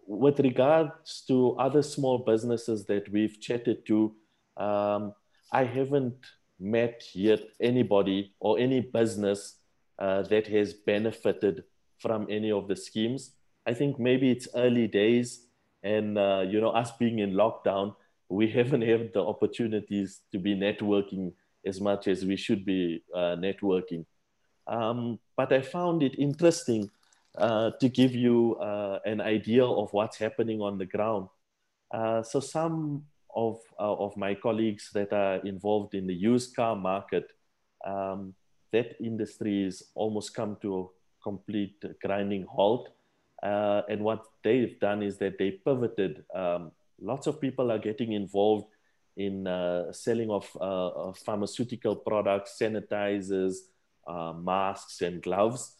with regards to other small businesses that we've chatted to, I haven't met yet anybody or any business that has benefited from any of the schemes. I think maybe it's early days and you know, us being in lockdown, we haven't had the opportunities to be networking as much as we should be networking. But I found it interesting to give you an idea of what's happening on the ground. So some of my colleagues that are involved in the used car market, that industry has almost come to a complete grinding halt. And what they've done is that they pivoted. Lots of people are getting involved in selling of pharmaceutical products, sanitizers, masks and gloves.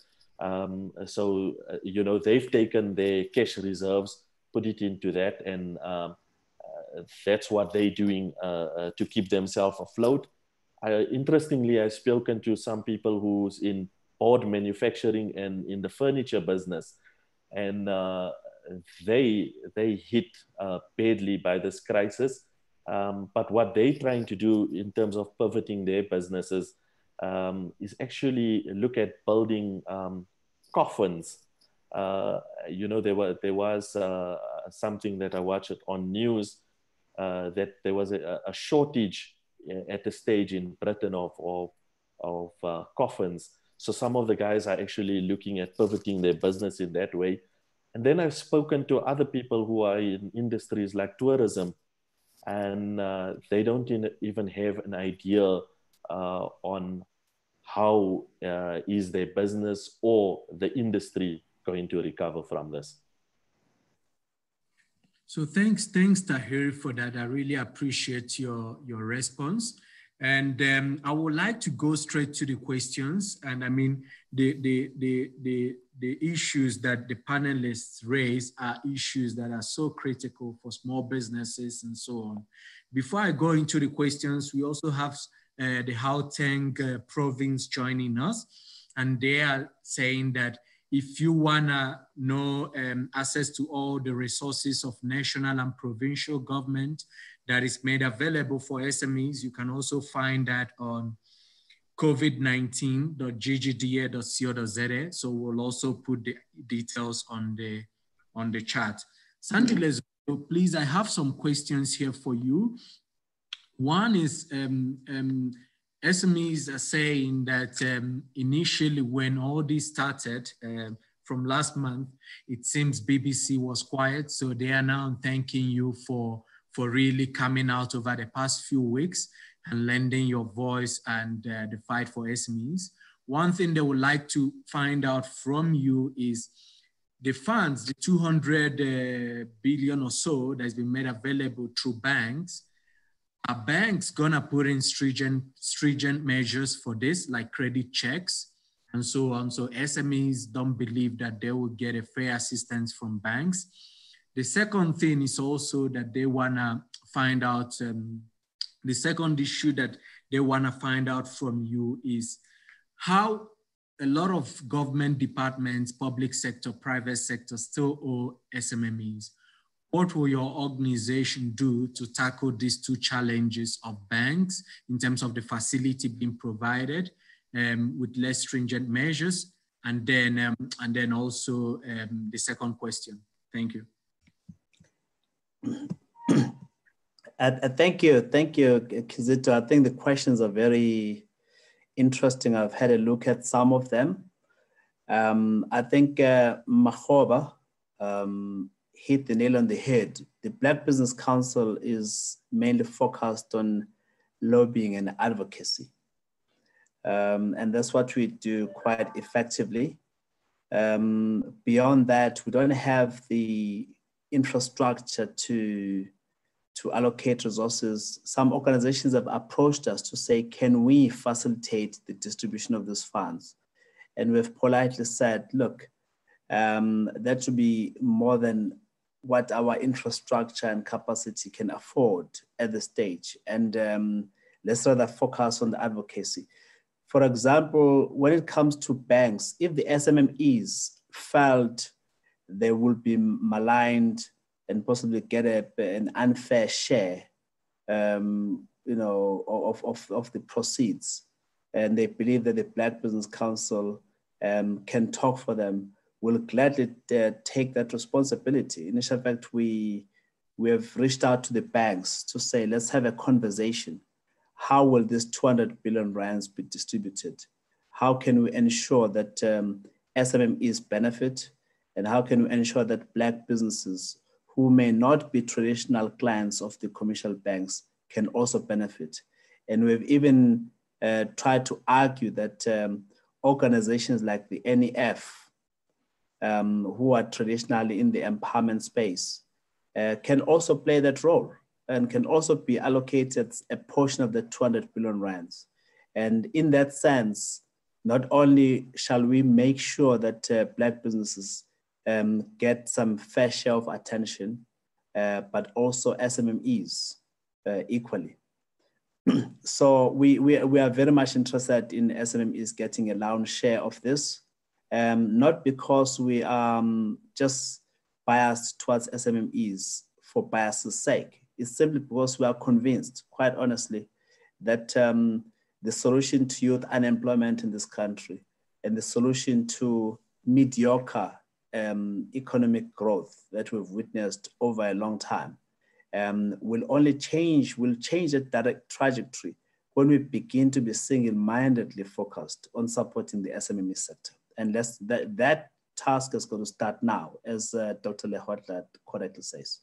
So, you know, they've taken their cash reserves, put it into that, and that's what they're doing to keep themselves afloat. Interestingly, I've spoken to some people who's in board manufacturing and in the furniture business, and they hit badly by this crisis. But what they're trying to do in terms of pivoting their businesses is actually look at building coffins. You know, there was something that I watched on news that there was a shortage at the stage in Britain of coffins. So some of the guys are actually looking at pivoting their business in that way. And then I've spoken to other people who are in industries like tourism, and they don't even have an idea on how is their business or the industry going to recover from this. So thanks Tahir for that. I really appreciate your response. And I would like to go straight to the questions. And I mean, the issues that the panelists raise are issues that are so critical for small businesses and so on. Before I go into the questions, we also have the Gauteng province joining us. And they are saying that if you wanna know access to all the resources of national and provincial government that is made available for SMEs, you can also find that on covid19.ggda.co.za. So we'll also put the details on the chat. Sandile, please, I have some questions here for you. One is SMEs are saying that initially when all this started from last month, it seems BBC was quiet. So they are now thanking you for really coming out over the past few weeks and lending your voice and the fight for SMEs. One thing they would like to find out from you is the funds, the 200 billion or so that's been made available through banks. Are banks gonna put in stringent measures for this, like credit checks and so on? So SMEs don't believe that they will get a fair assistance from banks. The second thing is also that they wanna find out, the second issue that they wanna find out from you is how a lot of government departments, public sector, private sector still owe SMMEs. What will your organization do to tackle these two challenges of banks in terms of the facility being provided with less stringent measures? And then also the second question. Thank you. Thank you, Kizito. I think the questions are very interesting. I've had a look at some of them. I think Makgoba hit the nail on the head. The Black Business Council is mainly focused on lobbying and advocacy. And that's what we do quite effectively. Beyond that, we don't have the infrastructure to allocate resources. Some organizations have approached us to say, can we facilitate the distribution of these funds? And we've politely said, look, that should be more than what our infrastructure and capacity can afford at this stage. And let's rather focus on the advocacy. For example, when it comes to banks, if the SMMEs felt they would be maligned and possibly get an unfair share, you know, of the proceeds, and they believe that the Black Business Council can talk for them, will gladly take that responsibility. In fact, we have reached out to the banks to say, let's have a conversation. How will this 200 billion rands be distributed? How can we ensure that SMMEs benefit? And how can we ensure that Black businesses who may not be traditional clients of the commercial banks can also benefit? And we've even tried to argue that organizations like the NEF, who are traditionally in the empowerment space, can also play that role and can also be allocated a portion of the 200 billion rands. And in that sense, not only shall we make sure that Black businesses get some fair share of attention, but also SMMEs equally. So we are very much interested in SMMEs getting a large share of this, not because we are just biased towards SMMEs for bias's sake. It's simply because we are convinced, quite honestly, that the solution to youth unemployment in this country and the solution to mediocre economic growth that we've witnessed over a long time will change the direct trajectory when we begin to be single-mindedly focused on supporting the SMME sector. And that task is going to start now, as Dr. Lehohla correctly says.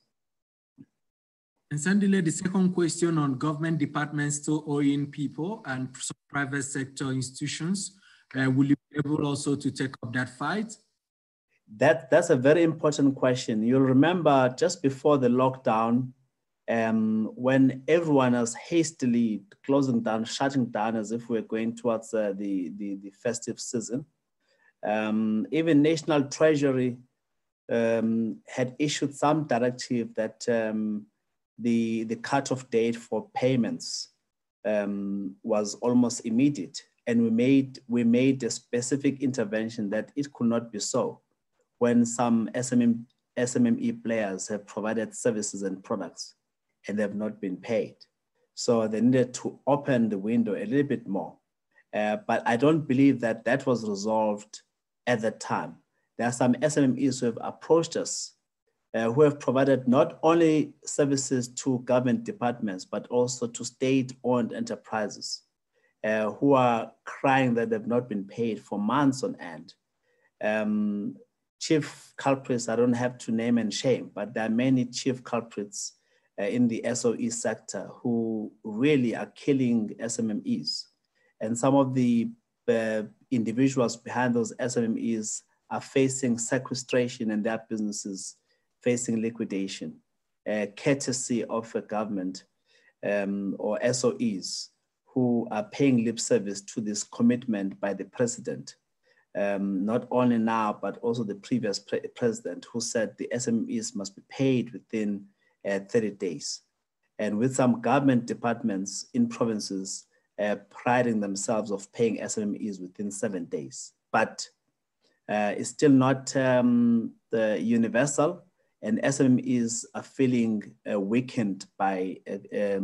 And Sandile, the second question on government departments still owing people and some private sector institutions, will you be able also to take up that fight? That's a very important question. You'll remember just before the lockdown, when everyone was hastily closing down, shutting down as if we're going towards the festive season, even National Treasury had issued some directive that the cutoff date for payments was almost immediate. And we made a specific intervention that it could not be so when some SMME players have provided services and products and they have not been paid. So they needed to open the window a little bit more. But I don't believe that that was resolved at the time. There are some SMMEs who have approached us, who have provided not only services to government departments, but also to state-owned enterprises, who are crying that they've not been paid for months on end. Chief culprits, I don't have to name and shame, but there are many chief culprits in the SOE sector who really are killing SMMEs. And some of the individuals behind those SMMEs are facing sequestration and their businesses facing liquidation, courtesy of a government or SOEs who are paying lip service to this commitment by the president. Not only now, but also the previous president who said the SMEs must be paid within 30 days. And with some government departments in provinces priding themselves of paying SMEs within 7 days. But it's still not universal. and SMEs are feeling weakened by a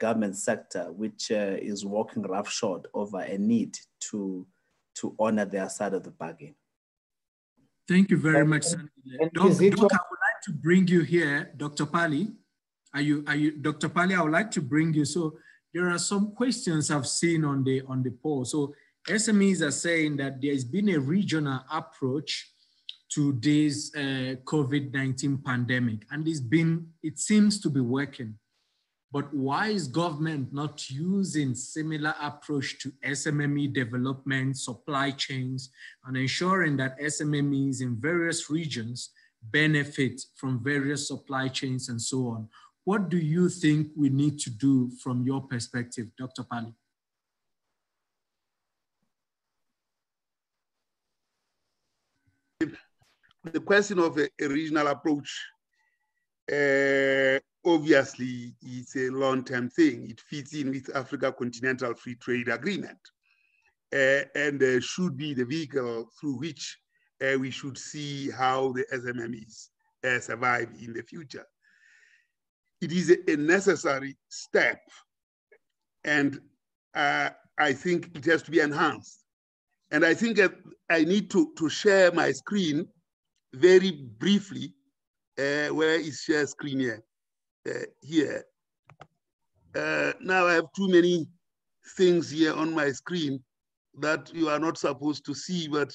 government sector which is walking roughshod over a need to honor their side of the bargain. Thank you very much, Sandile. Doc, I would like to bring you here, Dr. Pali. Dr. Pali, I would like to bring you. So there are some questions I've seen on the poll. So SMEs are saying that there's been a regional approach to this COVID-19 pandemic, and it seems to be working. But why is government not using similar approach to SMME development, supply chains, and ensuring that SMMEs in various regions benefit from various supply chains and so on? What do you think we need to do from your perspective, Dr. Pali? The question of a regional approach, obviously, it's a long-term thing. It fits in with Africa Continental Free Trade Agreement, and should be the vehicle through which we should see how the SMMEs survive in the future. It is a necessary step, and I think it has to be enhanced. And I think that I need to share my screen very briefly. Where is share screen here? Here. Now I have too many things here on my screen that you are not supposed to see, but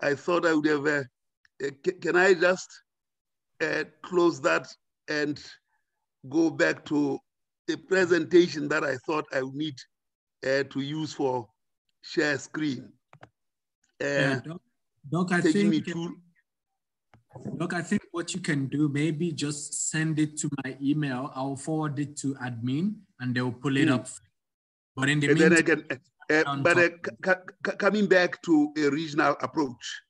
I thought I would have, can I just close that and go back to the presentation that I thought I would need to use for share screen? Doc, I think what you can do, maybe just send it to my email. I'll forward it to admin, and they'll pull it up. But in the meantime, coming back to a regional approach.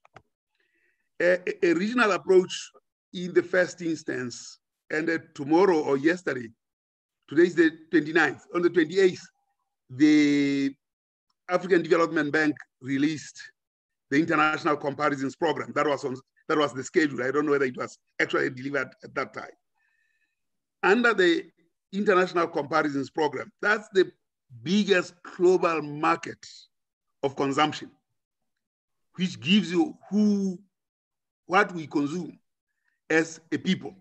A regional approach in the first instance, and tomorrow or yesterday, today's the 29th, on the 28th, the African Development Bank released the International Comparisons Program. That was the schedule. I don't know whether it was actually delivered at that time. Under the International Comparisons Program, that's the biggest global market of consumption, which gives you what we consume as a people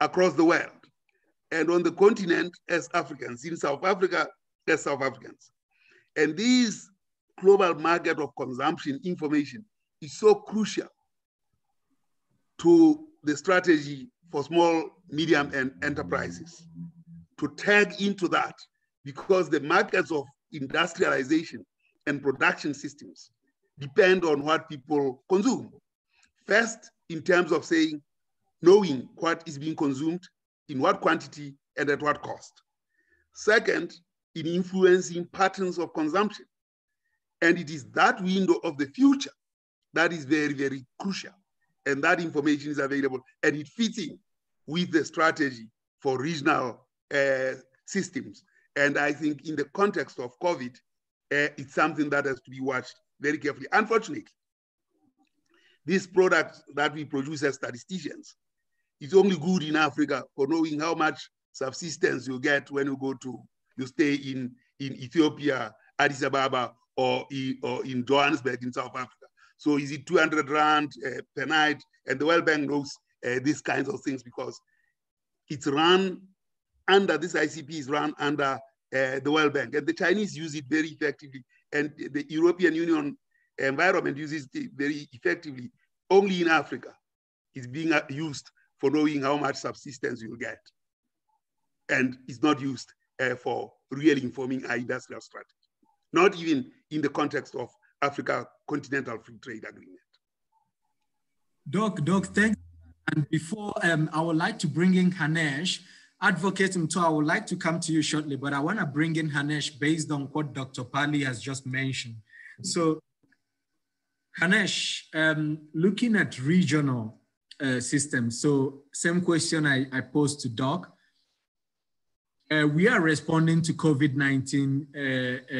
across the world and on the continent as Africans, in South Africa as South Africans. And this global market of consumption information is so crucial to the strategy for small, medium, and enterprises to tag into that, because the markets of industrialization and production systems depend on what people consume. First, in terms of saying, knowing what is being consumed, in what quantity, and at what cost. Second, in influencing patterns of consumption. And it is that window of the future that is very, very crucial. And that information is available, and it fits in with the strategy for regional systems. And I think in the context of COVID, it's something that has to be watched very carefully. Unfortunately, this product that we produce as statisticians is only good in Africa for knowing how much subsistence you get when you go to, you stay in Ethiopia, Addis Ababa, or in Johannesburg in South Africa. So is it 200 rand per night? And the World Bank knows these kinds of things, because it's run under, this ICP is run under the World Bank. And the Chinese use it very effectively. And the European Union environment uses it very effectively. Only in Africa it's being used for knowing how much subsistence you'll get. And it's not used for really informing our industrial strategy, not even in the context of Africa Continental Free Trade Agreement. Doc, thanks. And before I would like to bring in Ganesh, Advocate Mtho, I would like to come to you shortly, but I want to bring in Ganesh based on what Dr. Pali has just mentioned. So Ganesh, looking at regional systems, so same question I posed to Doc. We are responding to COVID-19,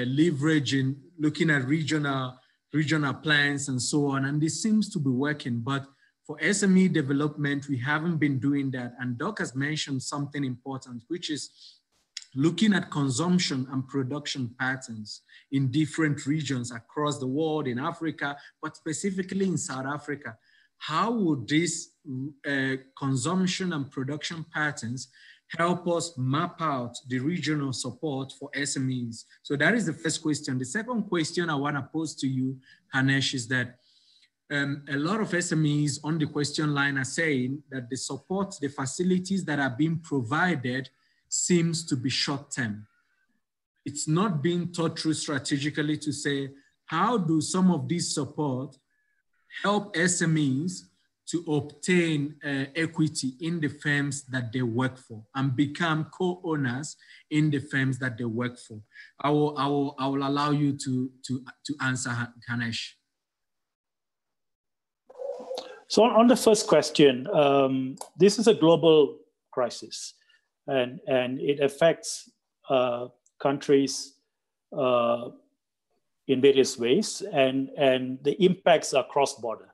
leveraging, looking at regional plans and so on, and this seems to be working. But For SME development, we haven't been doing that. And Doc has mentioned something important, which is looking at consumption and production patterns in different regions across the world, in Africa, but specifically in South Africa. How would these consumption and production patterns help us map out the regional support for SMEs? So that is the first question. The second question I want to pose to you, Ganesh, is that a lot of SMEs on the question line are saying that the support, the facilities that are being provided seems to be short-term. It's not being thought through strategically to say, how do some of these support help SMEs to obtain equity in the firms that they work for and become co-owners in the firms that they work for? I will allow you to answer, Ganesh. So on the first question, this is a global crisis, and it affects countries in various ways, and the impacts are cross-border.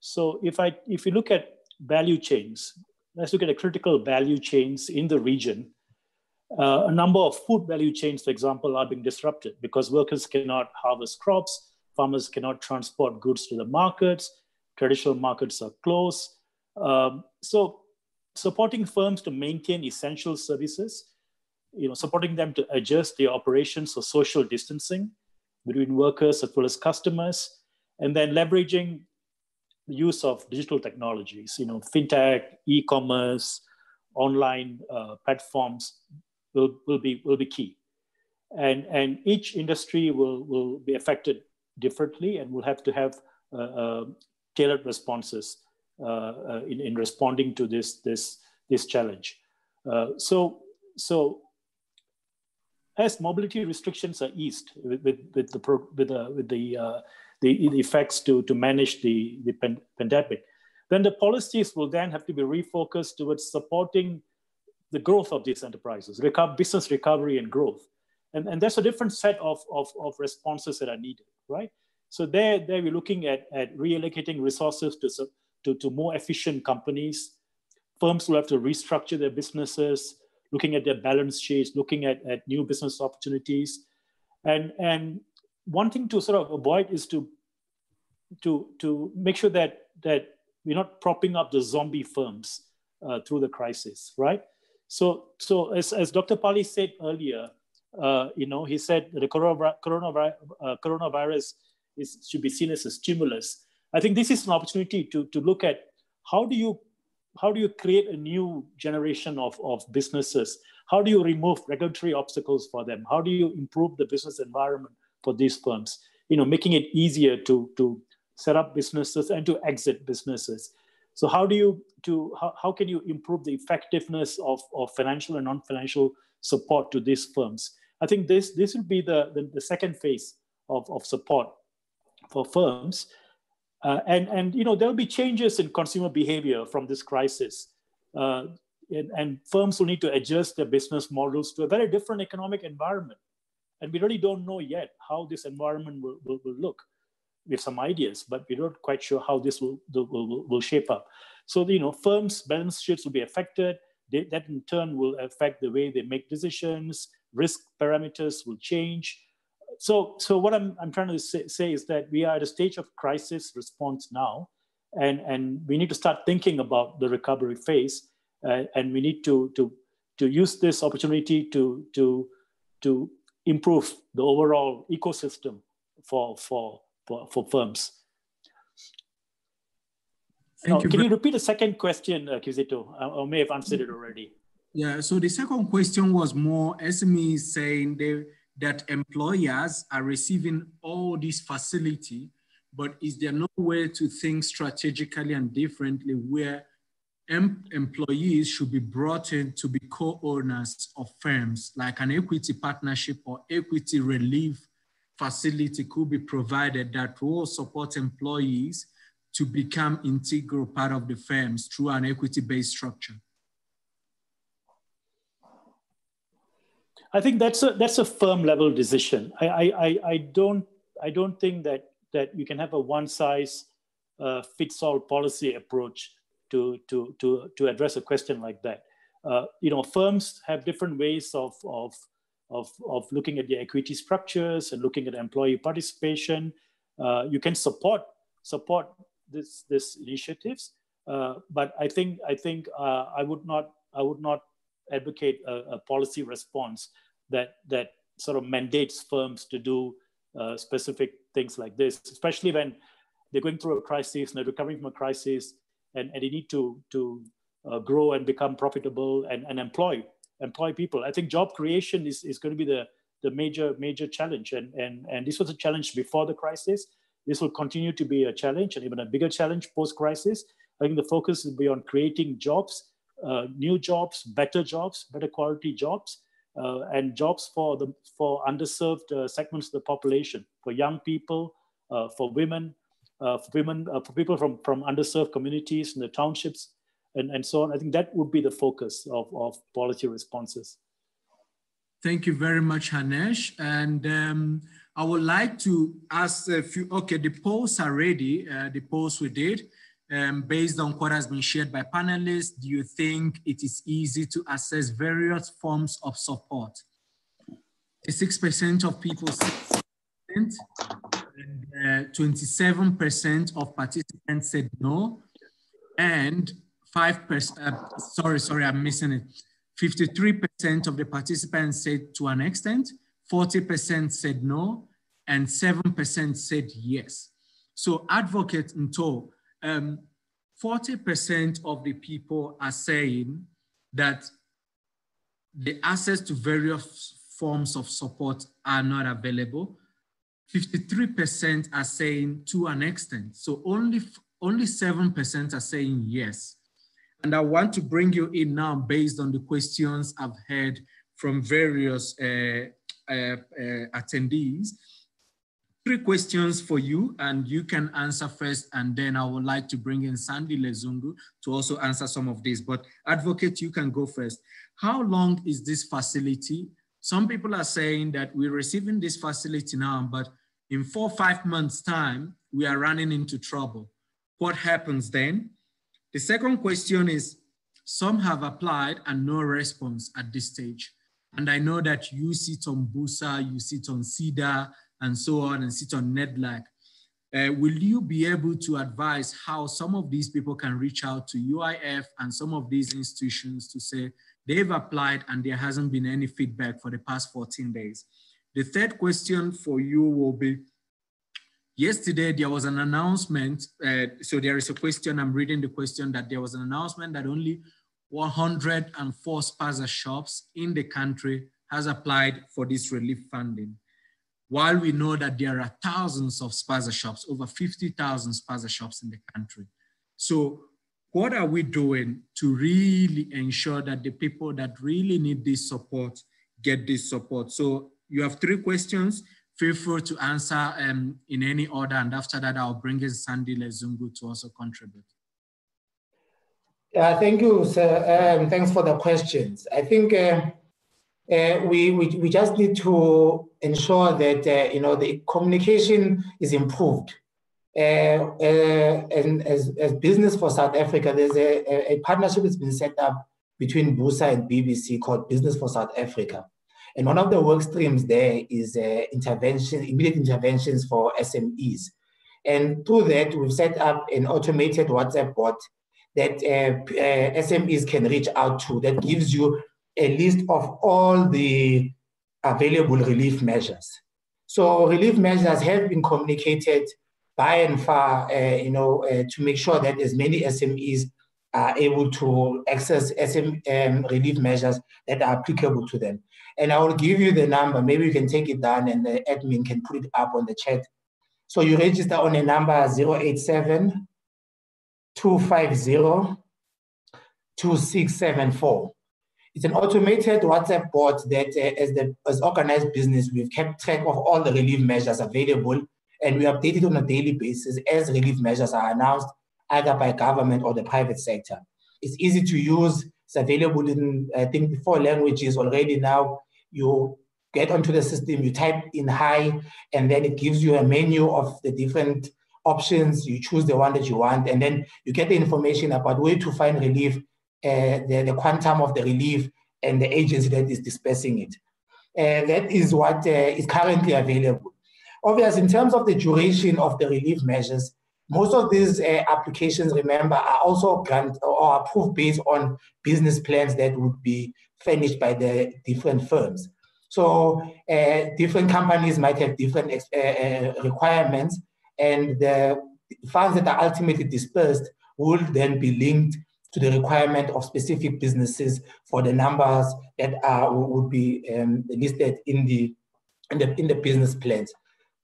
So if you look at value chains, let's look at the critical value chains in the region. A number of food value chains, for example, are being disrupted because workers cannot harvest crops, farmers cannot transport goods to the markets, traditional markets are closed. So supporting firms to maintain essential services, supporting them to adjust their operations for social distancing between workers as well as customers, and then leveraging the use of digital technologies, fintech, e-commerce, online platforms will be key. And each industry will be affected differently and will have to have tailored responses in responding to this challenge. So as mobility restrictions are eased with the effects to manage the pandemic, then the policies will then have to be refocused towards supporting the growth of these enterprises, business recovery and growth. And there's a different set of responses that are needed, right? So there we're looking at reallocating resources to more efficient companies. Firms will have to restructure their businesses, looking at their balance sheets, looking at new business opportunities. And one thing to sort of avoid is to make sure that we're not propping up the zombie firms through the crisis, right? So as Dr. Pali said earlier, he said that the coronavirus should be seen as a stimulus. I think this is an opportunity to look at how do you create a new generation of businesses? How do you remove regulatory obstacles for them? How do you improve the business environment for these firms? Making it easier to set up businesses and to exit businesses. So how can you improve the effectiveness of financial and non-financial support to these firms? I think this will be the second phase of support for firms. There'll be changes in consumer behavior from this crisis. And firms will need to adjust their business models to a very different economic environment. And we really don't know yet how this environment will look. We have some ideas, but we're not quite sure how this will shape up. So, firms' balance sheets will be affected. That in turn will affect the way they make decisions. Risk parameters will change. So what I'm trying to say is that we are at a stage of crisis response now, and we need to start thinking about the recovery phase, and we need to use this opportunity to improve the overall ecosystem for firms. Now, can you repeat the second question, Kizito? I may have answered it already. Yeah. So the second question was more SMEs saying that employers are receiving all this facility, but is there no way to think strategically and differently where employees should be brought in to be co-owners of firms, like an equity partnership or equity relief facility could be provided that will support employees to become integral part of the firms through an equity-based structure? I think that's a firm level decision. I don't think that you can have a one size fits-all policy approach to address a question like that. You know, firms have different ways of looking at their equity structures and looking at employee participation. You can support this initiatives, but I think I would not advocate a policy response that sort of mandates firms to do specific things like this, especially when they're going through a crisis and they're recovering from a crisis, and they need to grow and become profitable and employ people. I think job creation is going to be the major challenge, and this was a challenge before the crisis. This will continue to be a challenge, and even a bigger challenge post-crisis. I think the focus will be on creating jobs, new jobs, better quality jobs, and jobs for underserved segments of the population, for young people, for women, for people from underserved communities in the townships, and so on. I think that would be the focus of policy responses. Thank you very much, Ganesh. And I would like to ask a few, okay, the polls are ready, the polls we did. Based on what has been shared by panelists, do you think it is easy to assess various forms of support? 6% of people, 6%, 27% of participants said no, and 5%, sorry, I'm missing it. 53% of the participants said to an extent, 40% said no, and 7% said yes. So Advocate Mtho, 40% of the people are saying that the access to various forms of support are not available. 53% are saying to an extent. So only 7% are saying yes. And I want to bring you in now based on the questions I've heard from various attendees. Three questions for you, and you can answer first, and then I would like to bring in Sandile Zungu to also answer some of these. But Advocate, you can go first. How long is this facility? Some people are saying that we're receiving this facility now, but in 4 or 5 months' time, we are running into trouble. What happens then? The second question is, some have applied and no response at this stage. And I know that you sit on BUSA, you sit on SEDA, and so on, and sit on Nedlac. Will you be able to advise how some of these people can reach out to UIF and some of these institutions to say they've applied and there hasn't been any feedback for the past 14 days? The third question for you will be, yesterday there was an announcement, so there is a question, I'm reading the question, that there was an announcement that only 104 spaza shops in the country has applied for this relief funding. While we know that there are thousands of spaza shops, over 50,000 spaza shops in the country. So what are we doing to really ensure that the people that really need this support get this support? So you have three questions. Feel free to answer in any order. And after that, I'll bring in Sandile Zungu to also contribute. Thank you, sir. Thanks for the questions. I think we just need to ensure that you know, the communication is improved. And as Business for South Africa, there's a partnership that's been set up between BUSA and BBC called Business for South Africa. And one of the work streams there is immediate interventions for SMEs. And through that, we've set up an automated WhatsApp bot that SMEs can reach out to, that gives you a list of all the available relief measures. So relief measures have been communicated by and far, you know, to make sure that as many SMEs are able to access relief measures that are applicable to them. And I will give you the number, maybe you can take it down and the admin can put it up on the chat. So you register on a number 087-250-2674. It's an automated WhatsApp bot that as organized business, we've kept track of all the relief measures available and we update it on a daily basis as relief measures are announced either by government or the private sector. It's easy to use. It's available in, I think, 4 languages already now. You get onto the system, you type in hi, and then it gives you a menu of the different options, you choose the one that you want, and then you get the information about where to find relief, the quantum of the relief, and the agency that is dispersing it. That is what is currently available. Obviously, in terms of the duration of the relief measures, most of these applications, remember, are also grant or approved based on business plans that would be furnished by the different firms. So different companies might have different requirements, and the funds that are ultimately dispersed will then be linked to the requirement of specific businesses for the numbers that would be listed in the business plans.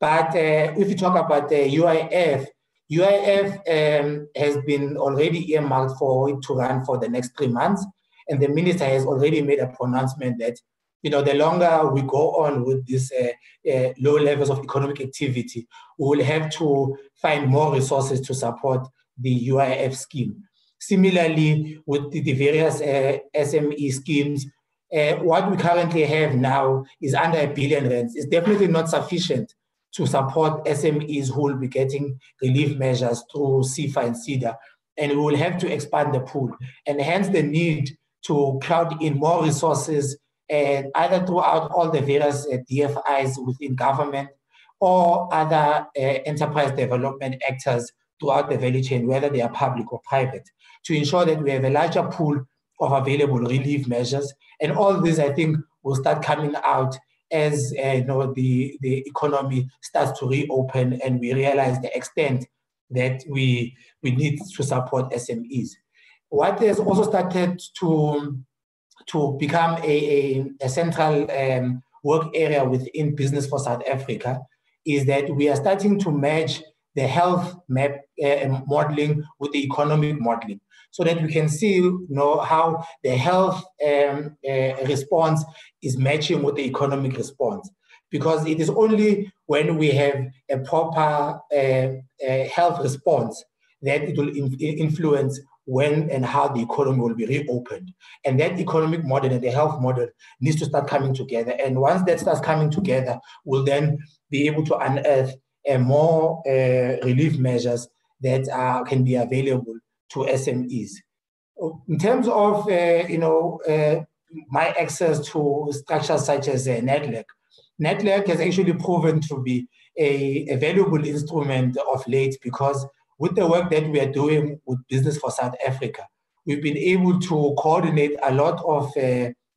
But if you talk about the UIF, has been already earmarked for it to run for the next 3 months, and the minister has already made a pronouncement that, you know, the longer we go on with these low levels of economic activity, we will have to find more resources to support the UIF scheme. Similarly, with the various SME schemes, what we currently have now is under R1 billion. It's definitely not sufficient to support SMEs who will be getting relief measures through CIFA and SEDA, and we will have to expand the pool, and hence the need to crowd in more resources, either throughout all the various DFIs within government or other enterprise development actors throughout the value chain, whether they are public or private, to ensure that we have a larger pool of available relief measures. And all this, I think, will start coming out as you know, the economy starts to reopen and we realize the extent that we need to support SMEs. What has also started to become a central work area within Business for South Africa is that we are starting to merge the health map modeling with the economic modeling, so that we can see, you know, how the health response is matching with the economic response. Because it is only when we have a proper health response that it will influence when and how the economy will be reopened. And that economic model and the health model needs to start coming together. And once that starts coming together, we'll then be able to unearth more relief measures that can be available to SMEs. In terms of you know, my access to structures such as Nedlac, Nedlac has actually proven to be a valuable instrument of late, because with the work that we are doing with Business for South Africa, we've been able to coordinate a lot of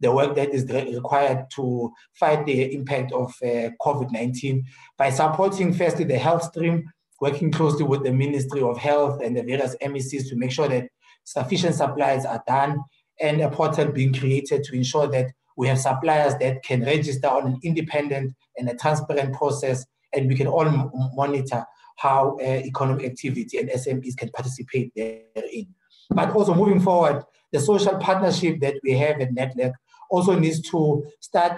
the work that is required to fight the impact of COVID-19 by supporting firstly the health stream, working closely with the Ministry of Health and the various MECs to make sure that sufficient supplies are done, and a portal being created to ensure that we have suppliers that can register on an independent and a transparent process, and we can all monitor how economic activity and SMEs can participate therein. But also moving forward, the social partnership that we have at Nedlac also needs to start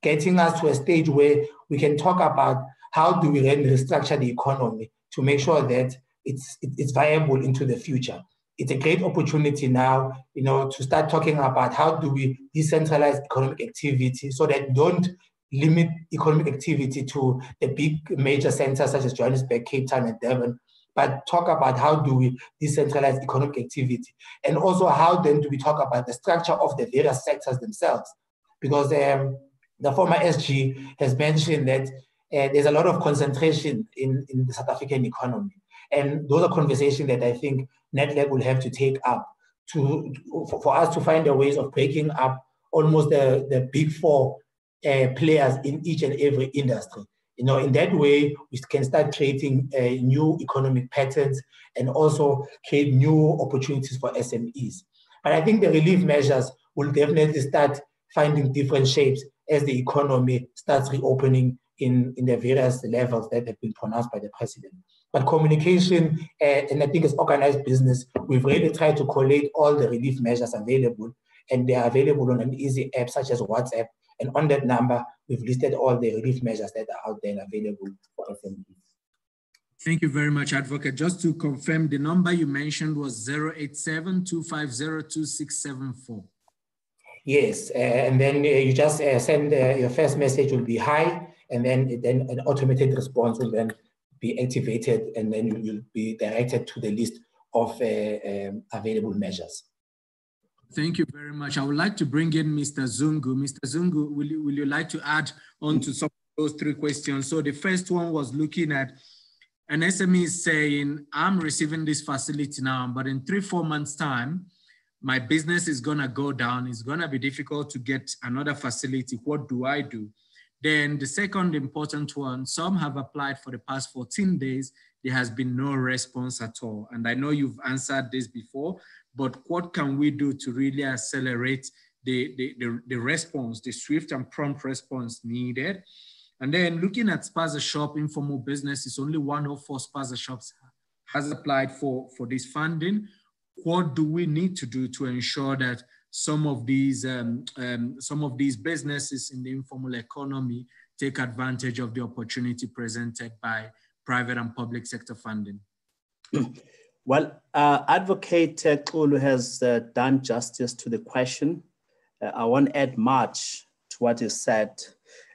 getting us to a stage where we can talk about how do we then restructure the economy to make sure that it's viable into the future. It's a great opportunity now, you know, to start talking about how do we decentralize economic activity so that don't limit economic activity to the big major centers such as Johannesburg, Cape Town, and Durban, but talk about how do we decentralize economic activity, and also how then do we talk about the structure of the various sectors themselves, because the former SG has mentioned that there's a lot of concentration in the South African economy. And those are conversations that I think Nedlac will have to take up for us to find the ways of breaking up almost the big four players in each and every industry. You know, in that way, we can start creating new economic patterns and also create new opportunities for SMEs. But I think the relief measures will definitely start finding different shapes as the economy starts reopening in the various levels that have been pronounced by the president. But communication, and I think as organized business, we've really tried to collate all the relief measures available, and they are available on an easy app such as WhatsApp. And on that number, we've listed all the relief measures that are out there and available for SMEs. Thank you very much, Advocate. Just to confirm, the number you mentioned was 087-250-2674. Yes, and then you just send your first message will be hi, and then an automated response will then be activated, and then you'll be directed to the list of available measures. Thank you very much. I would like to bring in Mr. Zungu. Mr. Zungu, will you like to add on to some of those three questions? So the first one was looking at an SME saying, I'm receiving this facility now, but in 3-4 months time, my business is gonna go down. It's gonna be difficult to get another facility. What do I do? Then the second important one, some have applied for the past 14 days. There has been no response at all. And I know you've answered this before, but what can we do to really accelerate the response, the swift and prompt response needed? And then looking at spaza shop, informal businesses, only 104 spaza shops has applied for this funding. What do we need to do to ensure that some of these businesses in the informal economy take advantage of the opportunity presented by private and public sector funding? Well, Advocate Kulu has done justice to the question. I won't add much to what is said.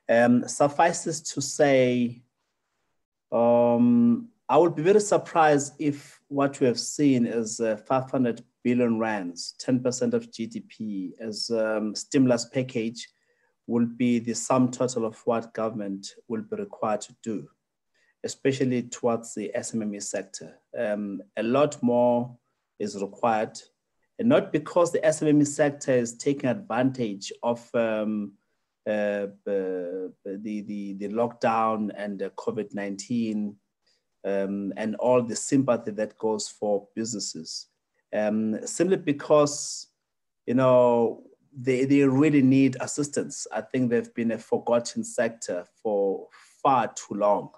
Suffices to say, I would be very surprised if what we have seen is 500 billion rands, 10% of GDP as stimulus package will be the sum total of what government will be required to do, especially towards the SMME sector. A lot more is required, and not because the SMME sector is taking advantage of the lockdown and the COVID-19 and all the sympathy that goes for businesses. Simply because, you know, they really need assistance. I think they've been a forgotten sector for far too long.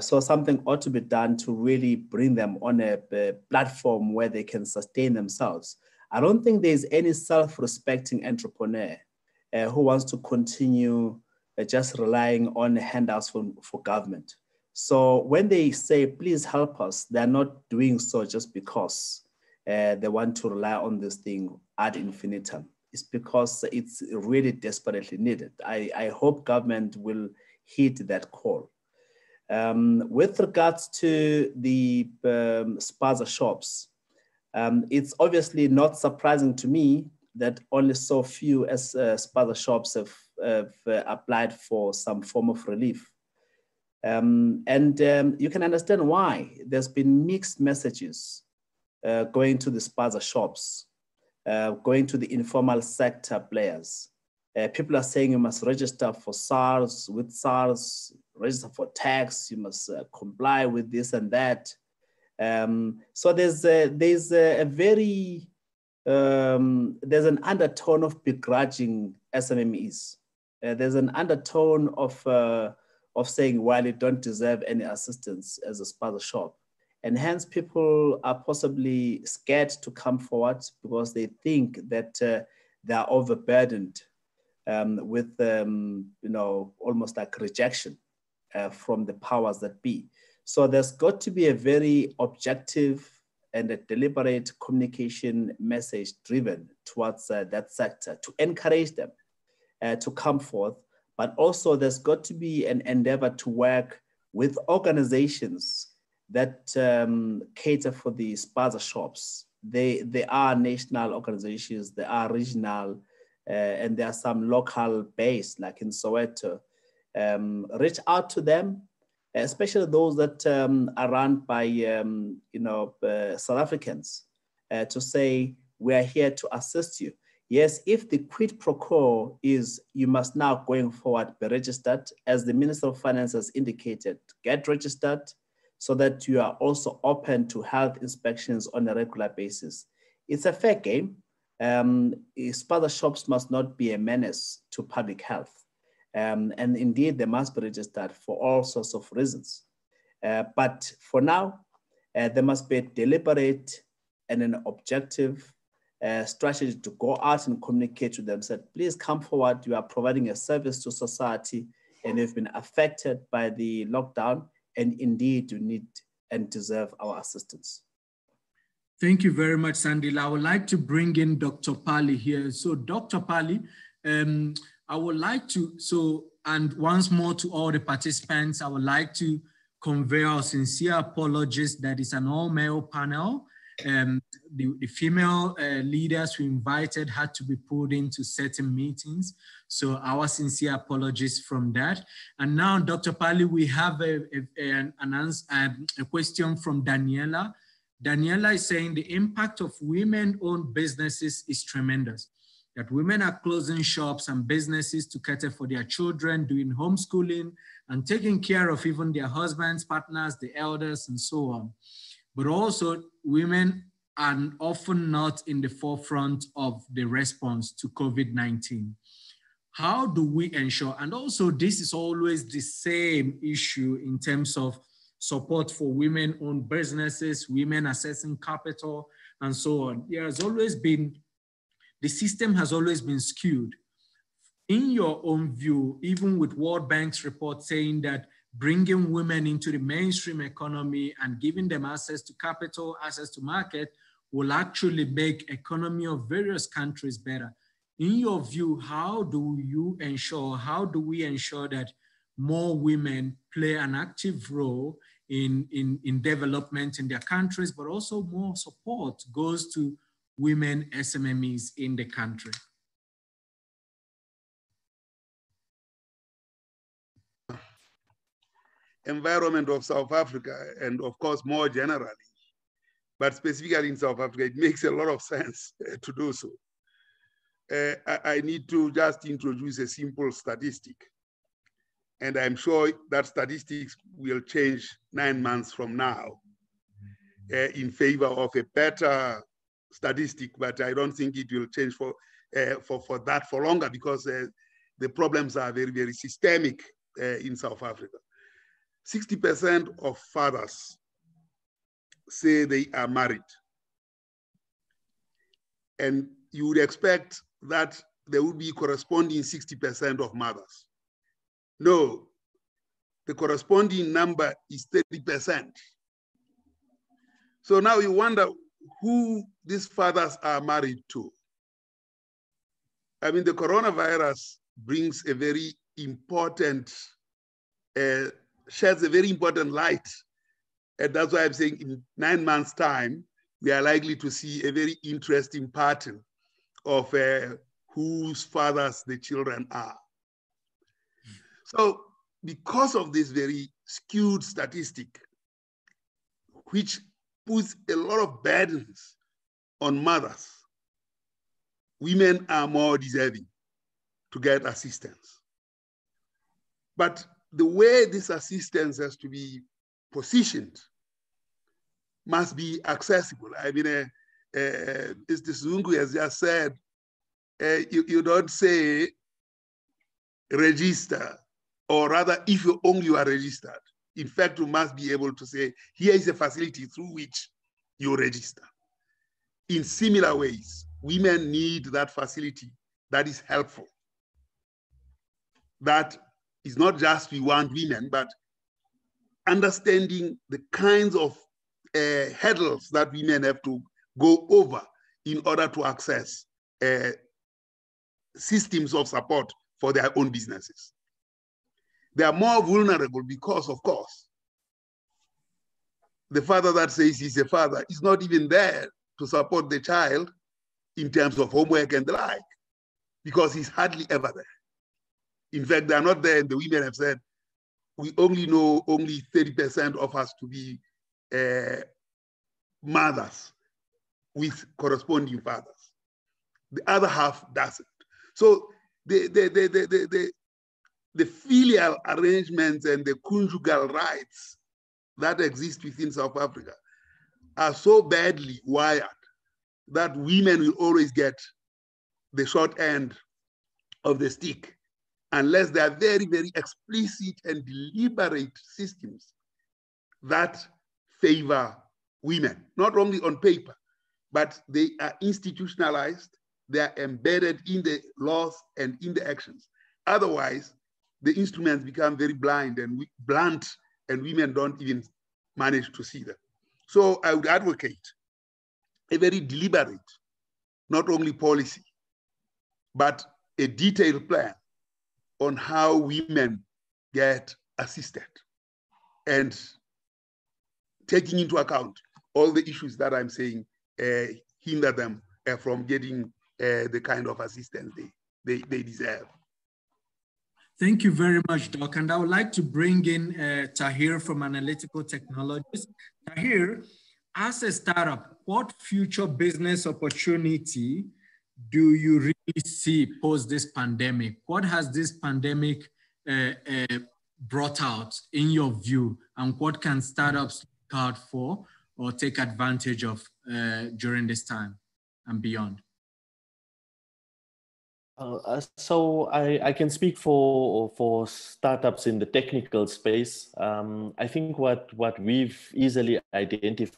So something ought to be done to really bring them on a platform where they can sustain themselves. I don't think there's any self-respecting entrepreneur who wants to continue just relying on handouts for government. So when they say, please help us, they're not doing so just because they want to rely on this thing ad infinitum. It's because it's really desperately needed. I hope government will heed that call. With regards to the spaza shops, it's obviously not surprising to me that only so few as spaza shops have applied for some form of relief. You can understand why. There's been mixed messages going to the spaza shops, going to the informal sector players. People are saying you must register for SARS, with SARS, register for tax, you must comply with this and that. So there's an undertone of begrudging SMMEs. There's an undertone of saying, well, you don't deserve any assistance as a spaza shop. And hence people are possibly scared to come forward because they think that they are overburdened with, you know, almost like rejection from the powers that be. So there's got to be a very objective and a deliberate communication message driven towards that sector to encourage them to come forth. But also there's got to be an endeavor to work with organizations that cater for the spaza shops. They are national organizations, they are regional, and there are some local based, like in Soweto. Reach out to them, especially those that are run by you know, South Africans, to say, we are here to assist you. Yes, if the quid pro quo is you must now going forward be registered, as the Minister of Finance has indicated, get registered so that you are also open to health inspections on a regular basis. It's a fair game. Spaza shops must not be a menace to public health. And indeed, they must be registered for all sorts of reasons. But for now, there must be a deliberate and an objective strategy to go out and communicate to them, said, please come forward, you are providing a service to society and you've been affected by the lockdown, and indeed you need and deserve our assistance. Thank you very much, Sandile. I would like to bring in Dr. Pali here. So Dr. Pali, I would like to, and once more to all the participants, I would like to convey our sincere apologies that it's an all-male panel. The female leaders we invited had to be pulled into certain meetings. So our sincere apologies from that. And now, Dr. Pali, we have a question from Daniela. Daniela is saying the impact of women-owned businesses is tremendous, that women are closing shops and businesses to cater for their children, doing homeschooling, and taking care of even their husbands, partners, the elders, and so on. But also, women are often not in the forefront of the response to COVID-19. How do we ensure, and also this is always the same issue in terms of support for women-owned businesses, women accessing capital, and so on. The system has always been skewed. In your own view, even with World Bank's report saying that bringing women into the mainstream economy and giving them access to capital, access to market, will actually make the economy of various countries better. In your view, how do we ensure that more women play an active role in development in their countries, but also more support goes to women SMMEs in the country? Environment of South Africa, and of course more generally, but specifically in South Africa, it makes a lot of sense to do so. I need to just introduce a simple statistic, and I'm sure that statistics will change 9 months from now in favor of a better statistic, but I don't think it will change for longer, because the problems are very, very systemic in South Africa. 60% of fathers say they are married. And you would expect that there would be corresponding 60% of mothers. No, the corresponding number is 30%. So now you wonder who these fathers are married to. I mean, the coronavirus brings a very important, sheds a very important light. And that's why I'm saying in 9 months' time, we are likely to see a very interesting pattern of whose fathers the children are. So because of this very skewed statistic, which puts a lot of burdens on mothers, women are more deserving to get assistance. But the way this assistance has to be positioned must be accessible. I mean, Mr. Zungu has just said, you don't say register, or rather, if you only are registered. In fact, you must be able to say, here is a facility through which you register. In similar ways, women need that facility that is helpful. That is not just we want women, but understanding the kinds of hurdles that women have to go over in order to access systems of support for their own businesses. They are more vulnerable because, of course, the father that says he's a father is not even there to support the child in terms of homework and the like, because he's hardly ever there. In fact, they are not there, and the women have said, we only know only 30% of us to be mothers with corresponding fathers. The other half doesn't. So the filial arrangements and the conjugal rights that exist within South Africa are so badly wired that women will always get the short end of the stick unless there are very, very explicit and deliberate systems that favor women, not only on paper, but they are institutionalized, they are embedded in the laws and in the actions. Otherwise, the instruments become very blunt, and women don't even manage to see them. So I would advocate a very deliberate, not only policy, but a detailed plan on how women get assisted. and taking into account all the issues that I'm saying hinder them from getting the kind of assistance they deserve. Thank you very much, Doc. And I would like to bring in Tahir from Analytical Technologies. Tahir, as a startup, what future business opportunity do you really see post this pandemic? What has this pandemic brought out in your view? And what can startups look out for or take advantage of during this time and beyond? So I can speak for startups in the technical space. I think what we've easily identified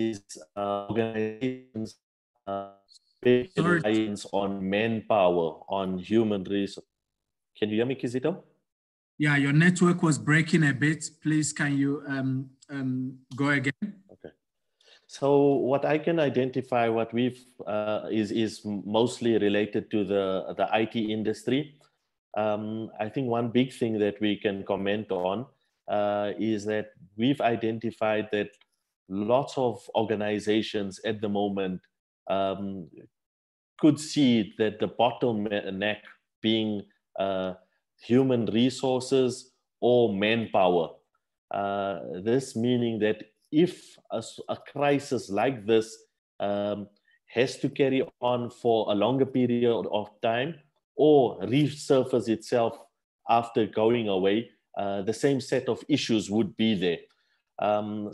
is organizations reliance on manpower, on human resources. Can you hear me, Kizito? Yeah, your network was breaking a bit. Please, can you go again? Okay. So what I can identify, what we've is mostly related to the IT industry. I think one big thing that we can comment on is that we've identified that lots of organizations at the moment could see that the bottleneck being human resources or manpower. This meaning that if a crisis like this has to carry on for a longer period of time or resurface itself after going away, the same set of issues would be there.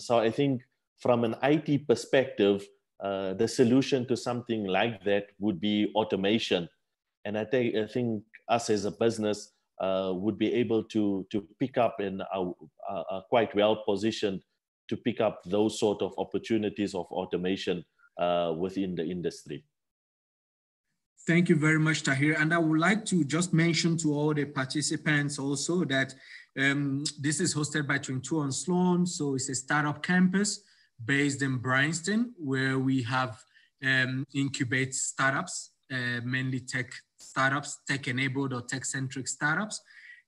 So I think from an IT perspective, the solution to something like that would be automation. And I think us as a business would be able to pick up and are quite well positioned to pick up those sort of opportunities of automation within the industry. Thank you very much, Tahir. And I would like to just mention to all the participants also that this is hosted by 22 on Sloane. So it's a startup campus based in Bryanston, where we have incubate startups, mainly tech startups, tech-enabled or tech-centric startups.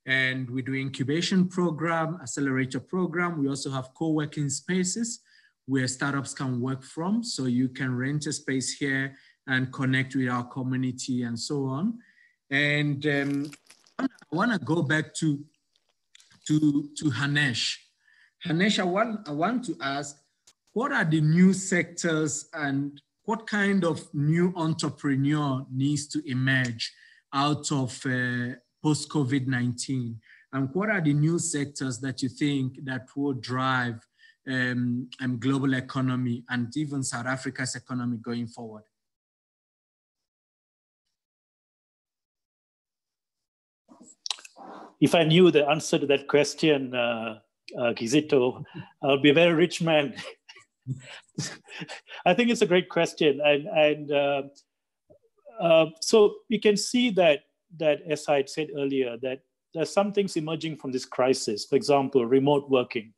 And we do incubation program, accelerator program. We also have co-working spaces where startups can work from. So you can rent a space here and connect with our community and so on. And I want to go back to Ganesh. Ganesh, I want to ask, what are the new sectors and what kind of new entrepreneur needs to emerge out of post-COVID-19? And what are the new sectors that you think that will drive global economy and even South Africa's economy going forward? If I knew the answer to that question, Kizito, I'll be a very rich man. I think it's a great question. And so we can see that as I had said earlier, that there's some things emerging from this crisis. For example, remote working,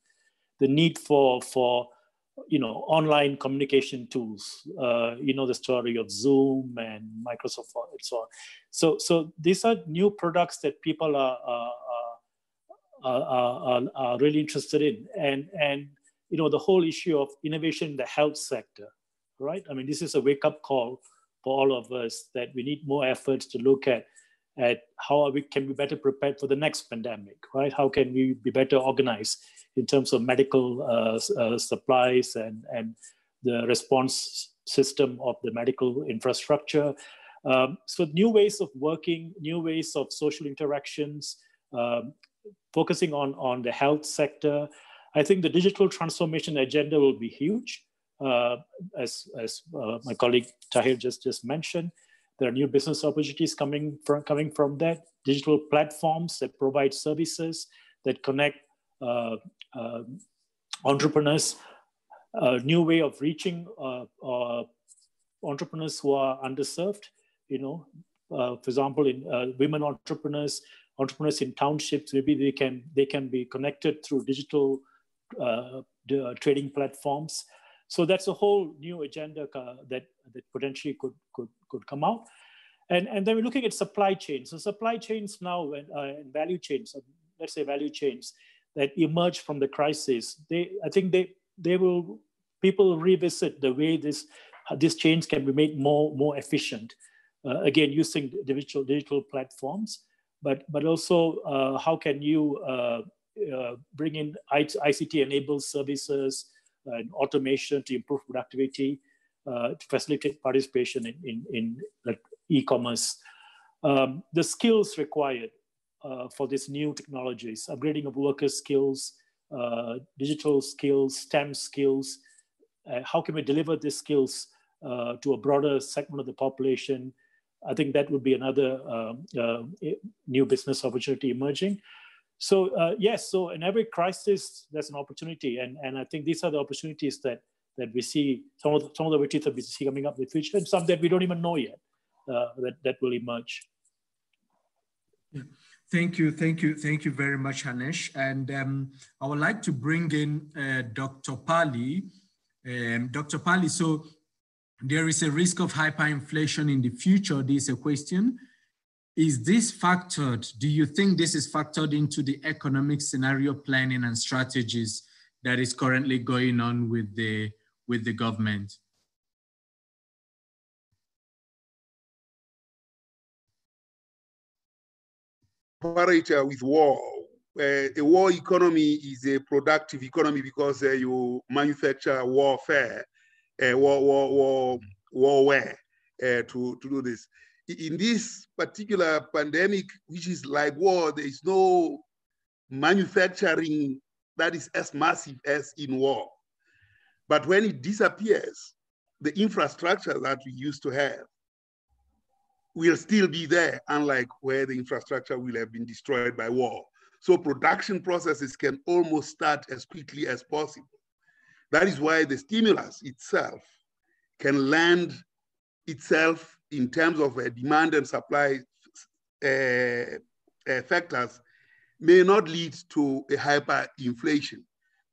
the need for online communication tools. You know the story of Zoom and Microsoft and so on. So these are new products that people are really interested in, and the whole issue of innovation in the health sector, right? I mean, this is a wake-up call for all of us that we need more efforts to look at how can we better prepare for the next pandemic, right? How can we be better organized in terms of medical supplies and the response system of the medical infrastructure? So new ways of working, new ways of social interactions, focusing on the health sector. I think the digital transformation agenda will be huge, as my colleague Tahir just mentioned. There are new business opportunities coming from that. Digital platforms that provide services that connect entrepreneurs, a new way of reaching entrepreneurs who are underserved. For example, in women entrepreneurs in townships, maybe they can be connected through digital trading platforms. So that's a whole new agenda that potentially could come out. And then we're looking at supply chains. So supply chains now and value chains, let's say value chains that emerge from the crisis, people revisit the way these chains can be made more efficient. Again, using digital platforms, but also how can you bring in ICT-enabled services and automation to improve productivity, to facilitate participation in e-commerce. The skills required for these new technologies, upgrading of workers' skills, digital skills, STEM skills, how can we deliver these skills to a broader segment of the population? I think that would be another new business opportunity emerging. So yes, so in every crisis, there's an opportunity. And I think these are the opportunities that we see, some of the opportunities that we see coming up in the future, and some that we don't even know yet that will emerge. Yeah. Thank you very much, Ganesh. And I would like to bring in Dr. Pali. Dr. Pali, so there is a risk of hyperinflation in the future. This is a question. Is this factored? Do you think this is factored into the economic scenario planning and strategies that is currently going on with the government? With war. A war economy is a productive economy because you manufacture warfare, warware to do this. In this particular pandemic, which is like war, there is no manufacturing that is as massive as in war. But when it disappears, the infrastructure that we used to have will still be there, unlike where the infrastructure will have been destroyed by war. So production processes can almost start as quickly as possible. That is why the stimulus itself can land itself in terms of demand and supply factors may not lead to a hyperinflation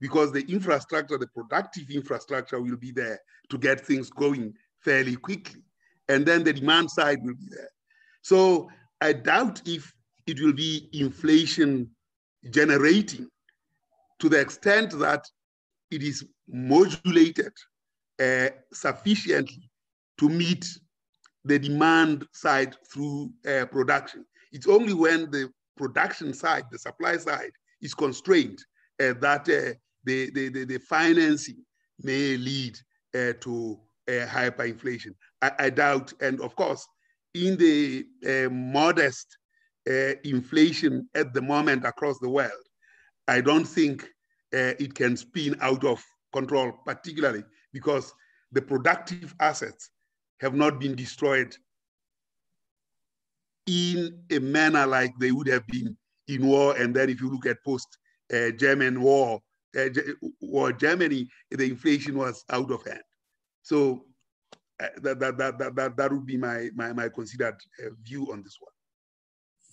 because the infrastructure, the productive infrastructure will be there to get things going fairly quickly. And then the demand side will be there. So I doubt if it will be inflation generating to the extent that it is modulated sufficiently to meet the demand side through production. It's only when the production side, the supply side, is constrained that the financing may lead to hyperinflation. I doubt, and of course, in the modest inflation at the moment across the world, I don't think it can spin out of control, particularly because the productive assets have not been destroyed in a manner like they would have been in war. And then if you look at post-German war Germany, the inflation was out of hand. So that would be my considered view on this one.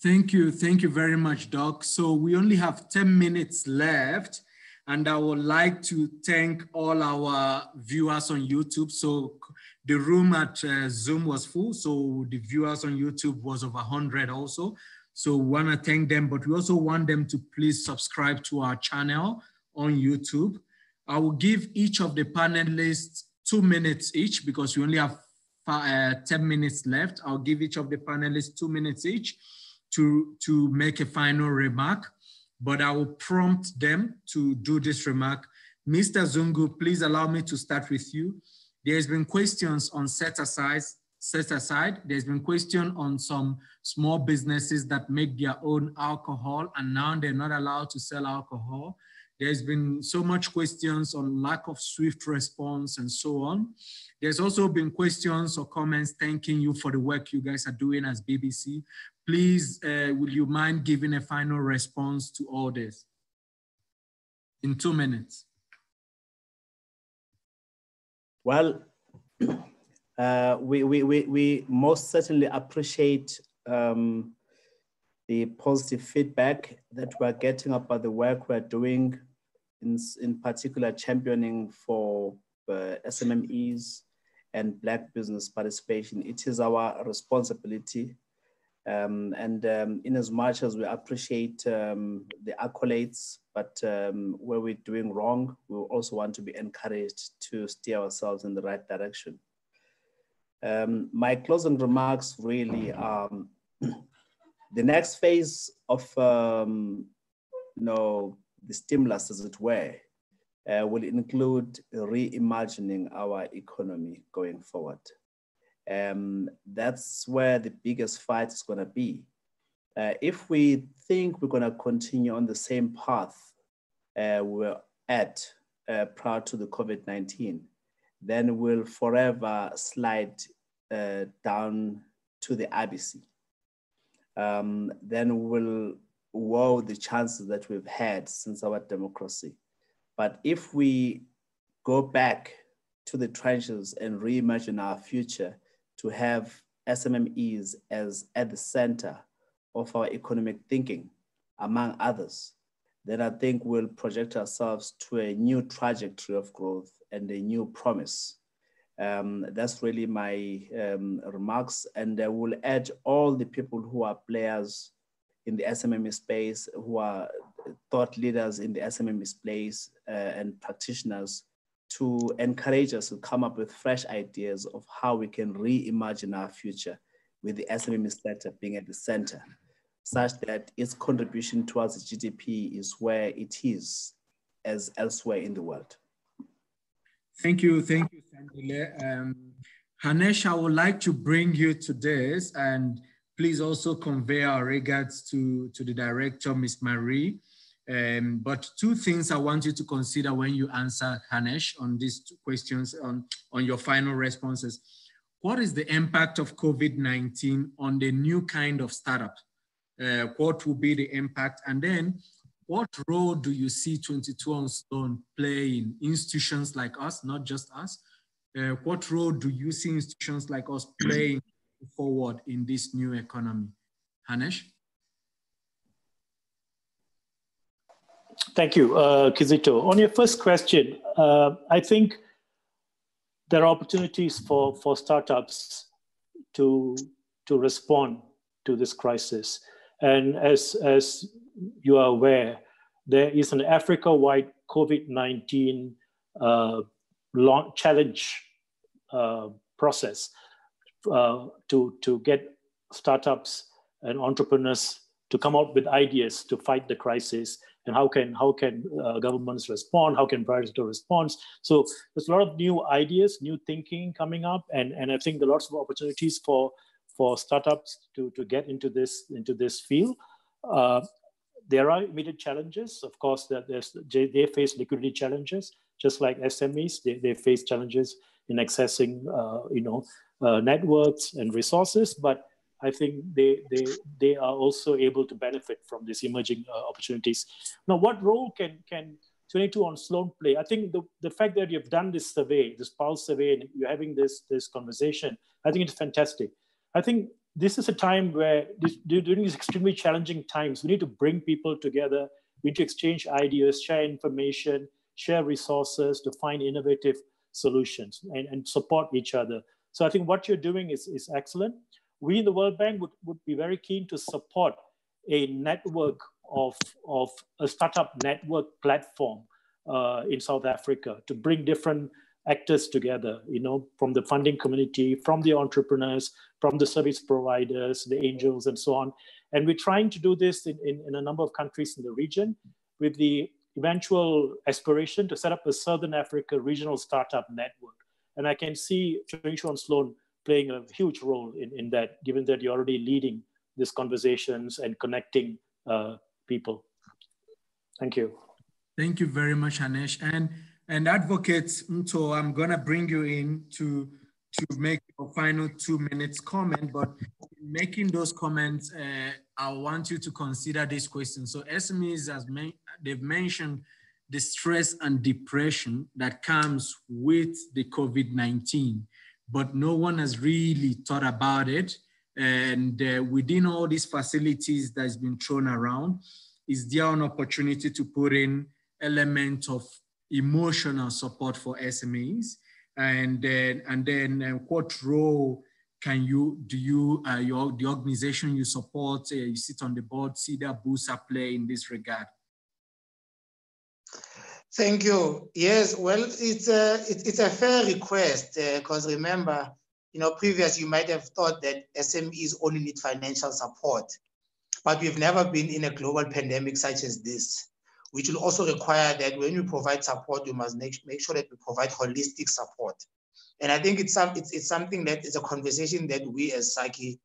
Thank you very much, Doc. So we only have 10 minutes left, and I would like to thank all our viewers on YouTube. So the room at Zoom was full, so the viewers on YouTube was over 100 also. So we want to thank them, but we also want them to please subscribe to our channel on YouTube. I will give each of the panelists 2 minutes each because we only have 10 minutes left. I'll give each of the panelists 2 minutes each to make a final remark, but I will prompt them to do this remark. Mr. Zungu, please allow me to start with you. There's been questions on set aside. There's been question on some small businesses that make their own alcohol and now they're not allowed to sell alcohol. There's been so much questions on lack of swift response and so on. There's also been questions or comments thanking you for the work you guys are doing as BBC. Please, would you mind giving a final response to all this in 2 minutes? Well, we most certainly appreciate the positive feedback that we're getting about the work we're doing, in particular championing for SMMEs and Black business participation. It is our responsibility. In as much as we appreciate the accolades, but where we're doing wrong, we also want to be encouraged to steer ourselves in the right direction. My closing remarks really are the next phase of the stimulus, as it were, will include reimagining our economy going forward. That's where the biggest fight is going to be. If we think we're going to continue on the same path we're at prior to the COVID-19, then we'll forever slide down to the abyss. Then we'll woe the chances that we've had since our democracy. But if we go back to the trenches and reimagine our future, to have SMMEs as at the center of our economic thinking, among others, then I think we'll project ourselves to a new trajectory of growth and a new promise. That's really my remarks. And I will urge all the people who are players in the SMME space, who are thought leaders in the SMME space and practitioners, to encourage us to come up with fresh ideas of how we can reimagine our future with the SMME sector being at the center, such that its contribution towards GDP is where it is, as elsewhere in the world. Thank you, Sandile. Ganesh, I would like to bring you to this, and please also convey our regards to the director, Ms. Marie. But two things I want you to consider when you answer Ganesh on these two questions, on your final responses. What is the impact of COVID-19 on the new kind of startup? What will be the impact? And then what role do you see 22 on Sloane play in institutions like us, not just us? What role do you see institutions like us playing forward in this new economy? Ganesh? Thank you, Kizito. On your first question, I think there are opportunities for startups to respond to this crisis. And as you are aware, there is an Africa-wide COVID-19 challenge process to get startups and entrepreneurs to come up with ideas to fight the crisis. And how can governments respond? How can priorities respond? So there's a lot of new ideas, new thinking coming up, and I think there are lots of opportunities for startups to get into this field. There are immediate challenges, of course. That they face liquidity challenges, just like SMEs. They face challenges in accessing networks and resources, but I think they are also able to benefit from these emerging opportunities. Now, what role can 22 on Sloane play? I think the fact that you've done this survey, this Pulse survey, and you're having this conversation, I think it's fantastic. I think this is a time where, during these extremely challenging times, we need to bring people together. We need to exchange ideas, share information, share resources to find innovative solutions and support each other. So I think what you're doing is excellent. We in the World Bank would be very keen to support a network of a startup network platform in South Africa to bring different actors together, from the funding community, from the entrepreneurs, from the service providers, the angels, and so on. And we're trying to do this in a number of countries in the region, with the eventual aspiration to set up a Southern Africa regional startup network. And I can see 22 on Sloane playing a huge role in that, given that you're already leading these conversations and connecting people. Thank you. Thank you very much, Ganesh. And Advocate Mtho, I'm gonna bring you in to make your final 2 minutes comment, but in making those comments, I want you to consider this question. So SMEs, as they've mentioned, the stress and depression that comes with the COVID-19. But no one has really thought about it. And within all these facilities that's been thrown around, is there an opportunity to put in element of emotional support for SMEs? and then what role can you do the organization you support, you sit on the board, SEDA, BUSA play in this regard? Thank you. Yes, well, it's a fair request because remember, you know, previous you might have thought that SMEs only need financial support, but we've never been in a global pandemic such as this, which will also require that when we provide support, we must make sure that we provide holistic support. And I think it's something that is a conversation that we as SACCI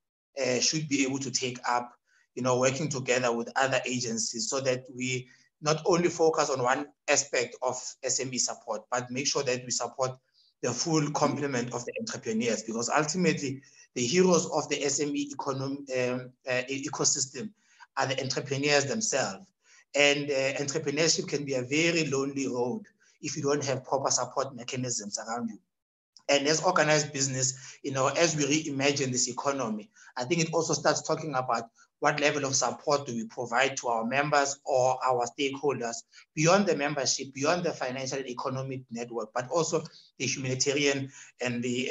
should be able to take up, you know, working together with other agencies so that we not only focus on one aspect of SME support, but make sure that we support the full complement of the entrepreneurs, because ultimately the heroes of the SME ecosystem are the entrepreneurs themselves. And entrepreneurship can be a very lonely road if you don't have proper support mechanisms around you. And as organized business, you know, as we reimagine this economy, I think it also starts talking about what level of support do we provide to our members or our stakeholders beyond the membership, beyond the financial and economic network, but also the humanitarian and the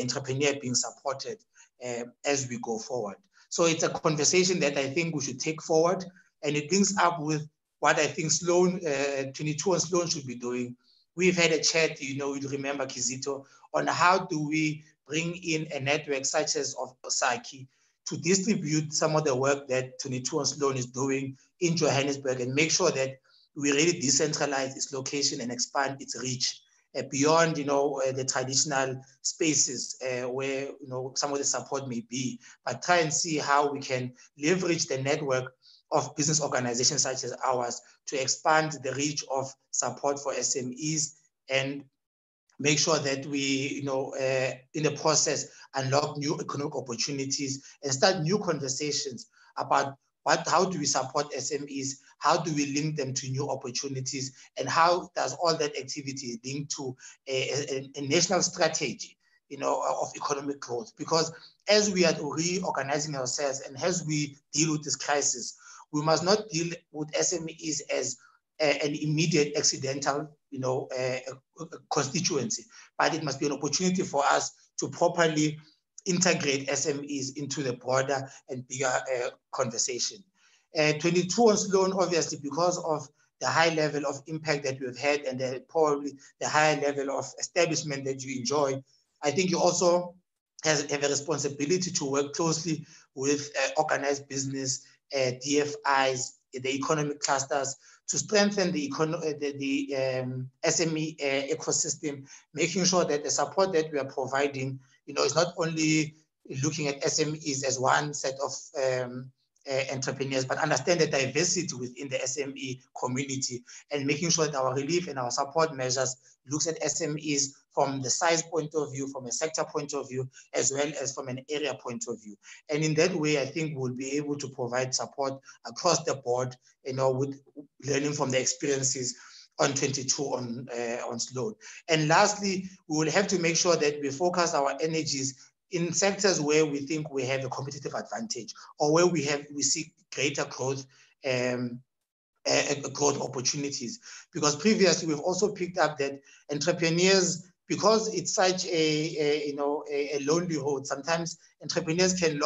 entrepreneur being supported as we go forward. So it's a conversation that I think we should take forward, and it links up with what I think Sloane, 22 on Sloane should be doing. We've had a chat, you know, you'll remember Kizito, on how do we bring in a network such as of SACCI to distribute some of the work that 22 on Sloane is doing in Johannesburg and make sure that we really decentralize its location and expand its reach beyond, you know, the traditional spaces where, you know, some of the support may be, but try and see how we can leverage the network of business organizations such as ours to expand the reach of support for SMEs and make sure that we, you know, in the process, unlock new economic opportunities and start new conversations about how do we support SMEs, how do we link them to new opportunities, and how does all that activity link to a national strategy, you know, of economic growth. Because as we are reorganizing ourselves and as we deal with this crisis, we must not deal with SMEs as an immediate accidental, you know, constituency, but it must be an opportunity for us to properly integrate SMEs into the broader and bigger conversation. 22 on Sloane, obviously, because of the high level of impact that we've had and the, probably the high level of establishment that you enjoy, I think you also have a responsibility to work closely with organized business, DFIs, the economic clusters, to strengthen the SME ecosystem, making sure that the support that we are providing, you know, is not only looking at SMEs as one set of entrepreneurs, but understand the diversity within the SME community and making sure that our relief and our support measures looks at SMEs from the size point of view, from a sector point of view, as well as from an area point of view. And in that way, I think we'll be able to provide support across the board, you know, with learning from the experiences on 22 on Sloane. And lastly, we will have to make sure that we focus our energies in sectors where we think we have a competitive advantage or where we see greater growth growth opportunities. Because previously we've also picked up that entrepreneurs, because it's such a lonely road, sometimes entrepreneurs can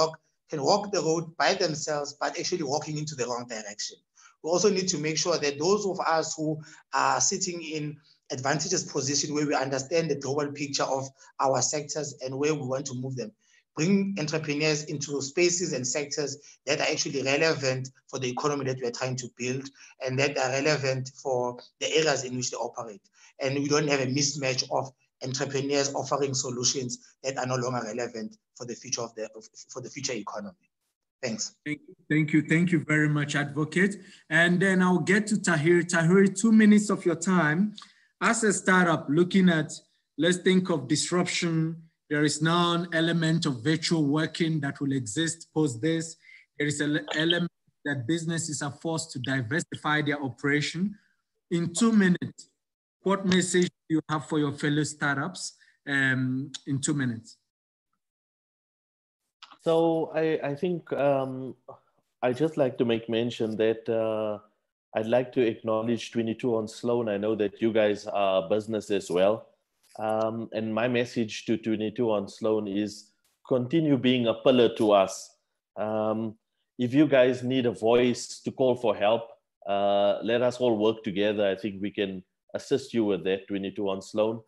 walk the road by themselves, but actually walking into the wrong direction. We also need to make sure that those of us who are sitting in advantageous position where we understand the global picture of our sectors and where we want to move them, bring entrepreneurs into spaces and sectors that are actually relevant for the economy that we are trying to build and that are relevant for the areas in which they operate. And we don't have a mismatch of entrepreneurs offering solutions that are no longer relevant for the future of for the future economy. Thanks. Thank you very much, Advocate. And then I'll get to Tahir. Tahir, 2 minutes of your time. As a startup looking at, let's think of disruption. There is now an element of virtual working that will exist post this. There is an element that businesses are forced to diversify their operation. In 2 minutes, what message do you have for your fellow startups in 2 minutes? So I think I'd just like to make mention that I'd like to acknowledge 22 on Sloane. I know that you guys are business as well. And my message to 22 on Sloane is continue being a pillar to us. If you guys need a voice to call for help, let us all work together. I think we can assist you with that, 22 on Sloane.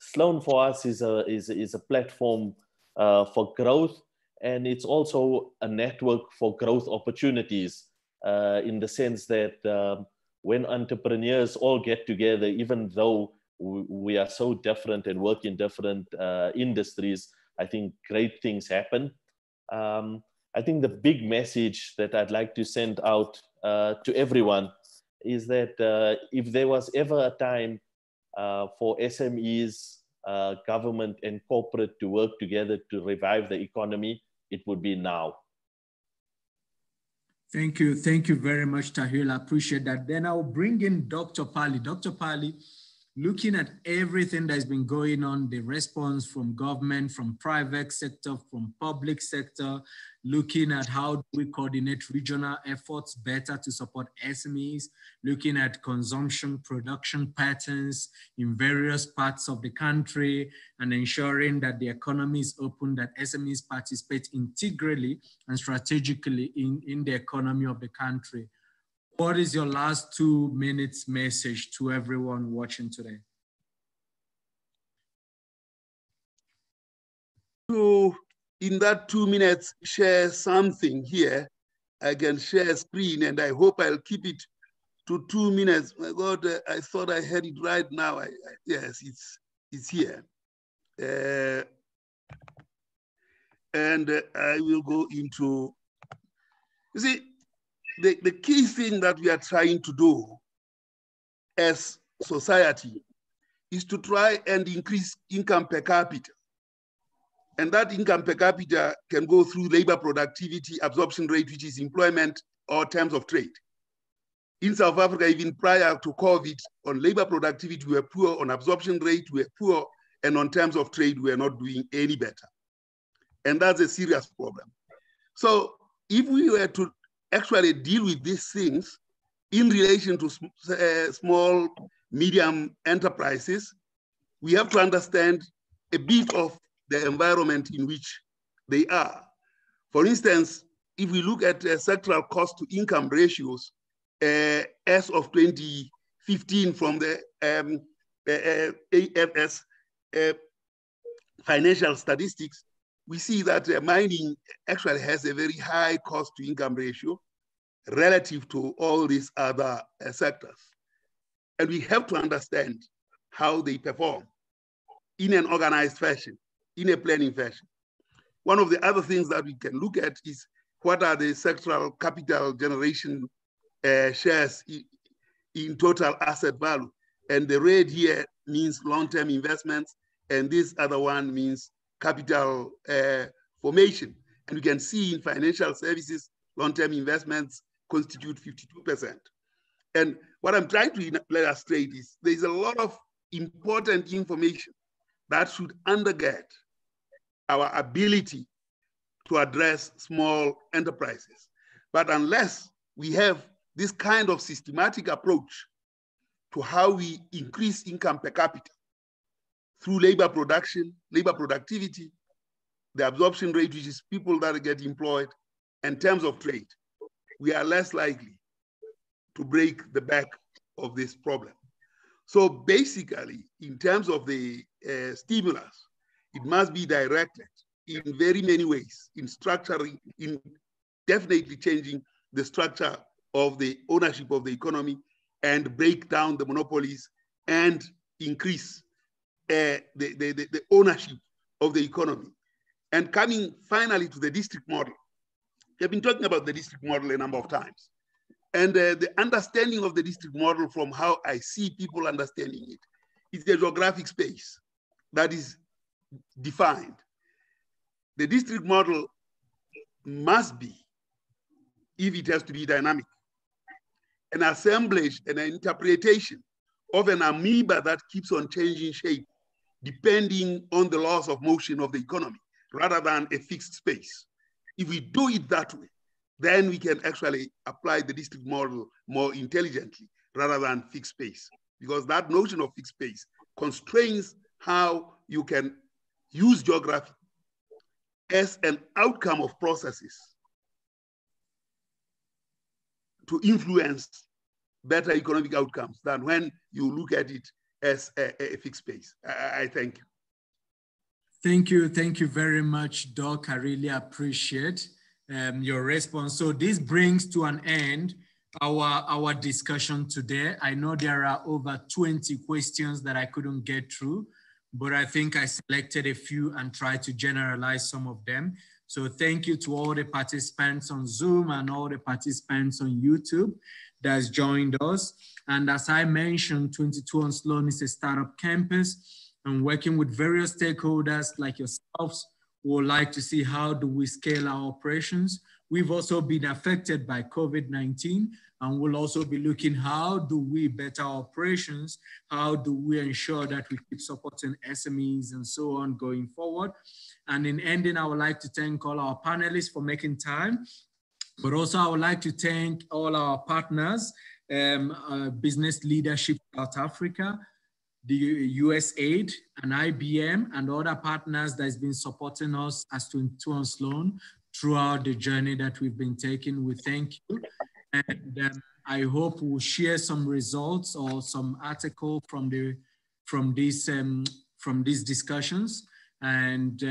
Sloane for us is a platform for growth, and it's also a network for growth opportunities in the sense that when entrepreneurs all get together, even though we are so different and work in different industries, I think great things happen. I think the big message that I'd like to send out to everyone is that if there was ever a time for SMEs, government and corporate to work together to revive the economy, it would be now. Thank you. Thank you very much, Tahir. I appreciate that. Then I'll bring in Dr. Pali. Dr. Pali, looking at everything that's been going on, the response from government, from private sector, from public sector, looking at how do we coordinate regional efforts better to support SMEs, looking at consumption, production patterns in various parts of the country, and ensuring that the economy is open, that SMEs participate integrally and strategically in the economy of the country. What is your last 2 minutes message to everyone watching today? So in that 2 minutes, share something here. I can share a screen and I hope I'll keep it to 2 minutes. My God, I thought I had it right now. Yes, it's here. And I will go into, you see, the key thing that we are trying to do as society is to try and increase income per capita. And that income per capita can go through labor productivity, absorption rate, which is employment, or terms of trade. In South Africa, even prior to COVID, on labor productivity, we were poor, on absorption rate, we were poor, and on terms of trade, we are not doing any better. And that's a serious problem. So if we were to actually deal with these things in relation to small, medium enterprises, we have to understand a bit of the environment in which they are. For instance, if we look at sectoral cost to income ratios as of 2015 from the AFS financial statistics, we see that mining actually has a very high cost to income ratio relative to all these other sectors. And we have to understand how they perform in an organized fashion, in a planning fashion. One of the other things that we can look at is what are the sectoral capital generation shares in total asset value. And the red here means long-term investments, and this other one means capital formation. And you can see in financial services, long-term investments constitute 52%. And what I'm trying to illustrate is there's a lot of important information that should undergird our ability to address small enterprises. But unless we have this kind of systematic approach to how we increase income per capita, through labor production, labor productivity, the absorption rate, which is people that get employed, and terms of trade, we are less likely to break the back of this problem. So basically, in terms of the stimulus, it must be directed in very many ways, in structuring, in definitely changing the structure of the ownership of the economy and break down the monopolies and increase the ownership of the economy. And coming finally to the district model. We have been talking about the district model a number of times. And the understanding of the district model from how I see people understanding it is the geographic space that is defined. The district model must be, if it has to be dynamic, an assemblage and an interpretation of an amoeba that keeps on changing shape depending on the laws of motion of the economy, rather than a fixed space. If we do it that way, then we can actually apply the district model more intelligently, rather than fixed space. Because that notion of fixed space constrains how you can use geography as an outcome of processes to influence better economic outcomes than when you look at it as a fixed space. I thank you. Thank you. Thank you very much, Doc. I really appreciate your response. So this brings to an end our discussion today. I know there are over 20 questions that I couldn't get through, but I think I selected a few and tried to generalize some of them. So thank you to all the participants on Zoom and all the participants on YouTube that's joined us. And as I mentioned, 22 on Sloane is a startup campus, and working with various stakeholders like yourselves, we would like to see how do we scale our operations. We've also been affected by COVID-19, and we'll also be looking how do we better operations, how do we ensure that we keep supporting SMEs and so on going forward. And in ending, I would like to thank all our panelists for making time, but also I would like to thank all our partners, Business Leadership South Africa, the USAID and IBM and other partners that's been supporting us as 22 on Sloane throughout the journey that we've been taking. We thank you. And I hope we'll share some results or some article from these discussions. And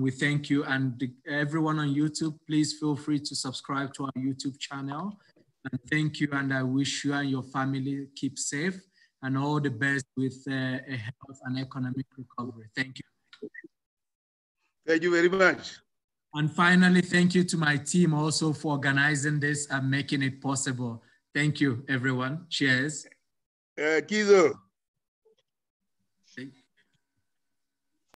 we thank you. And everyone on YouTube, please feel free to subscribe to our YouTube channel. And thank you. And I wish you and your family keep safe and all the best with a health and economic recovery. Thank you. Thank you very much. And finally, thank you to my team also for organizing this and making it possible. Thank you, everyone. Cheers. Kizito.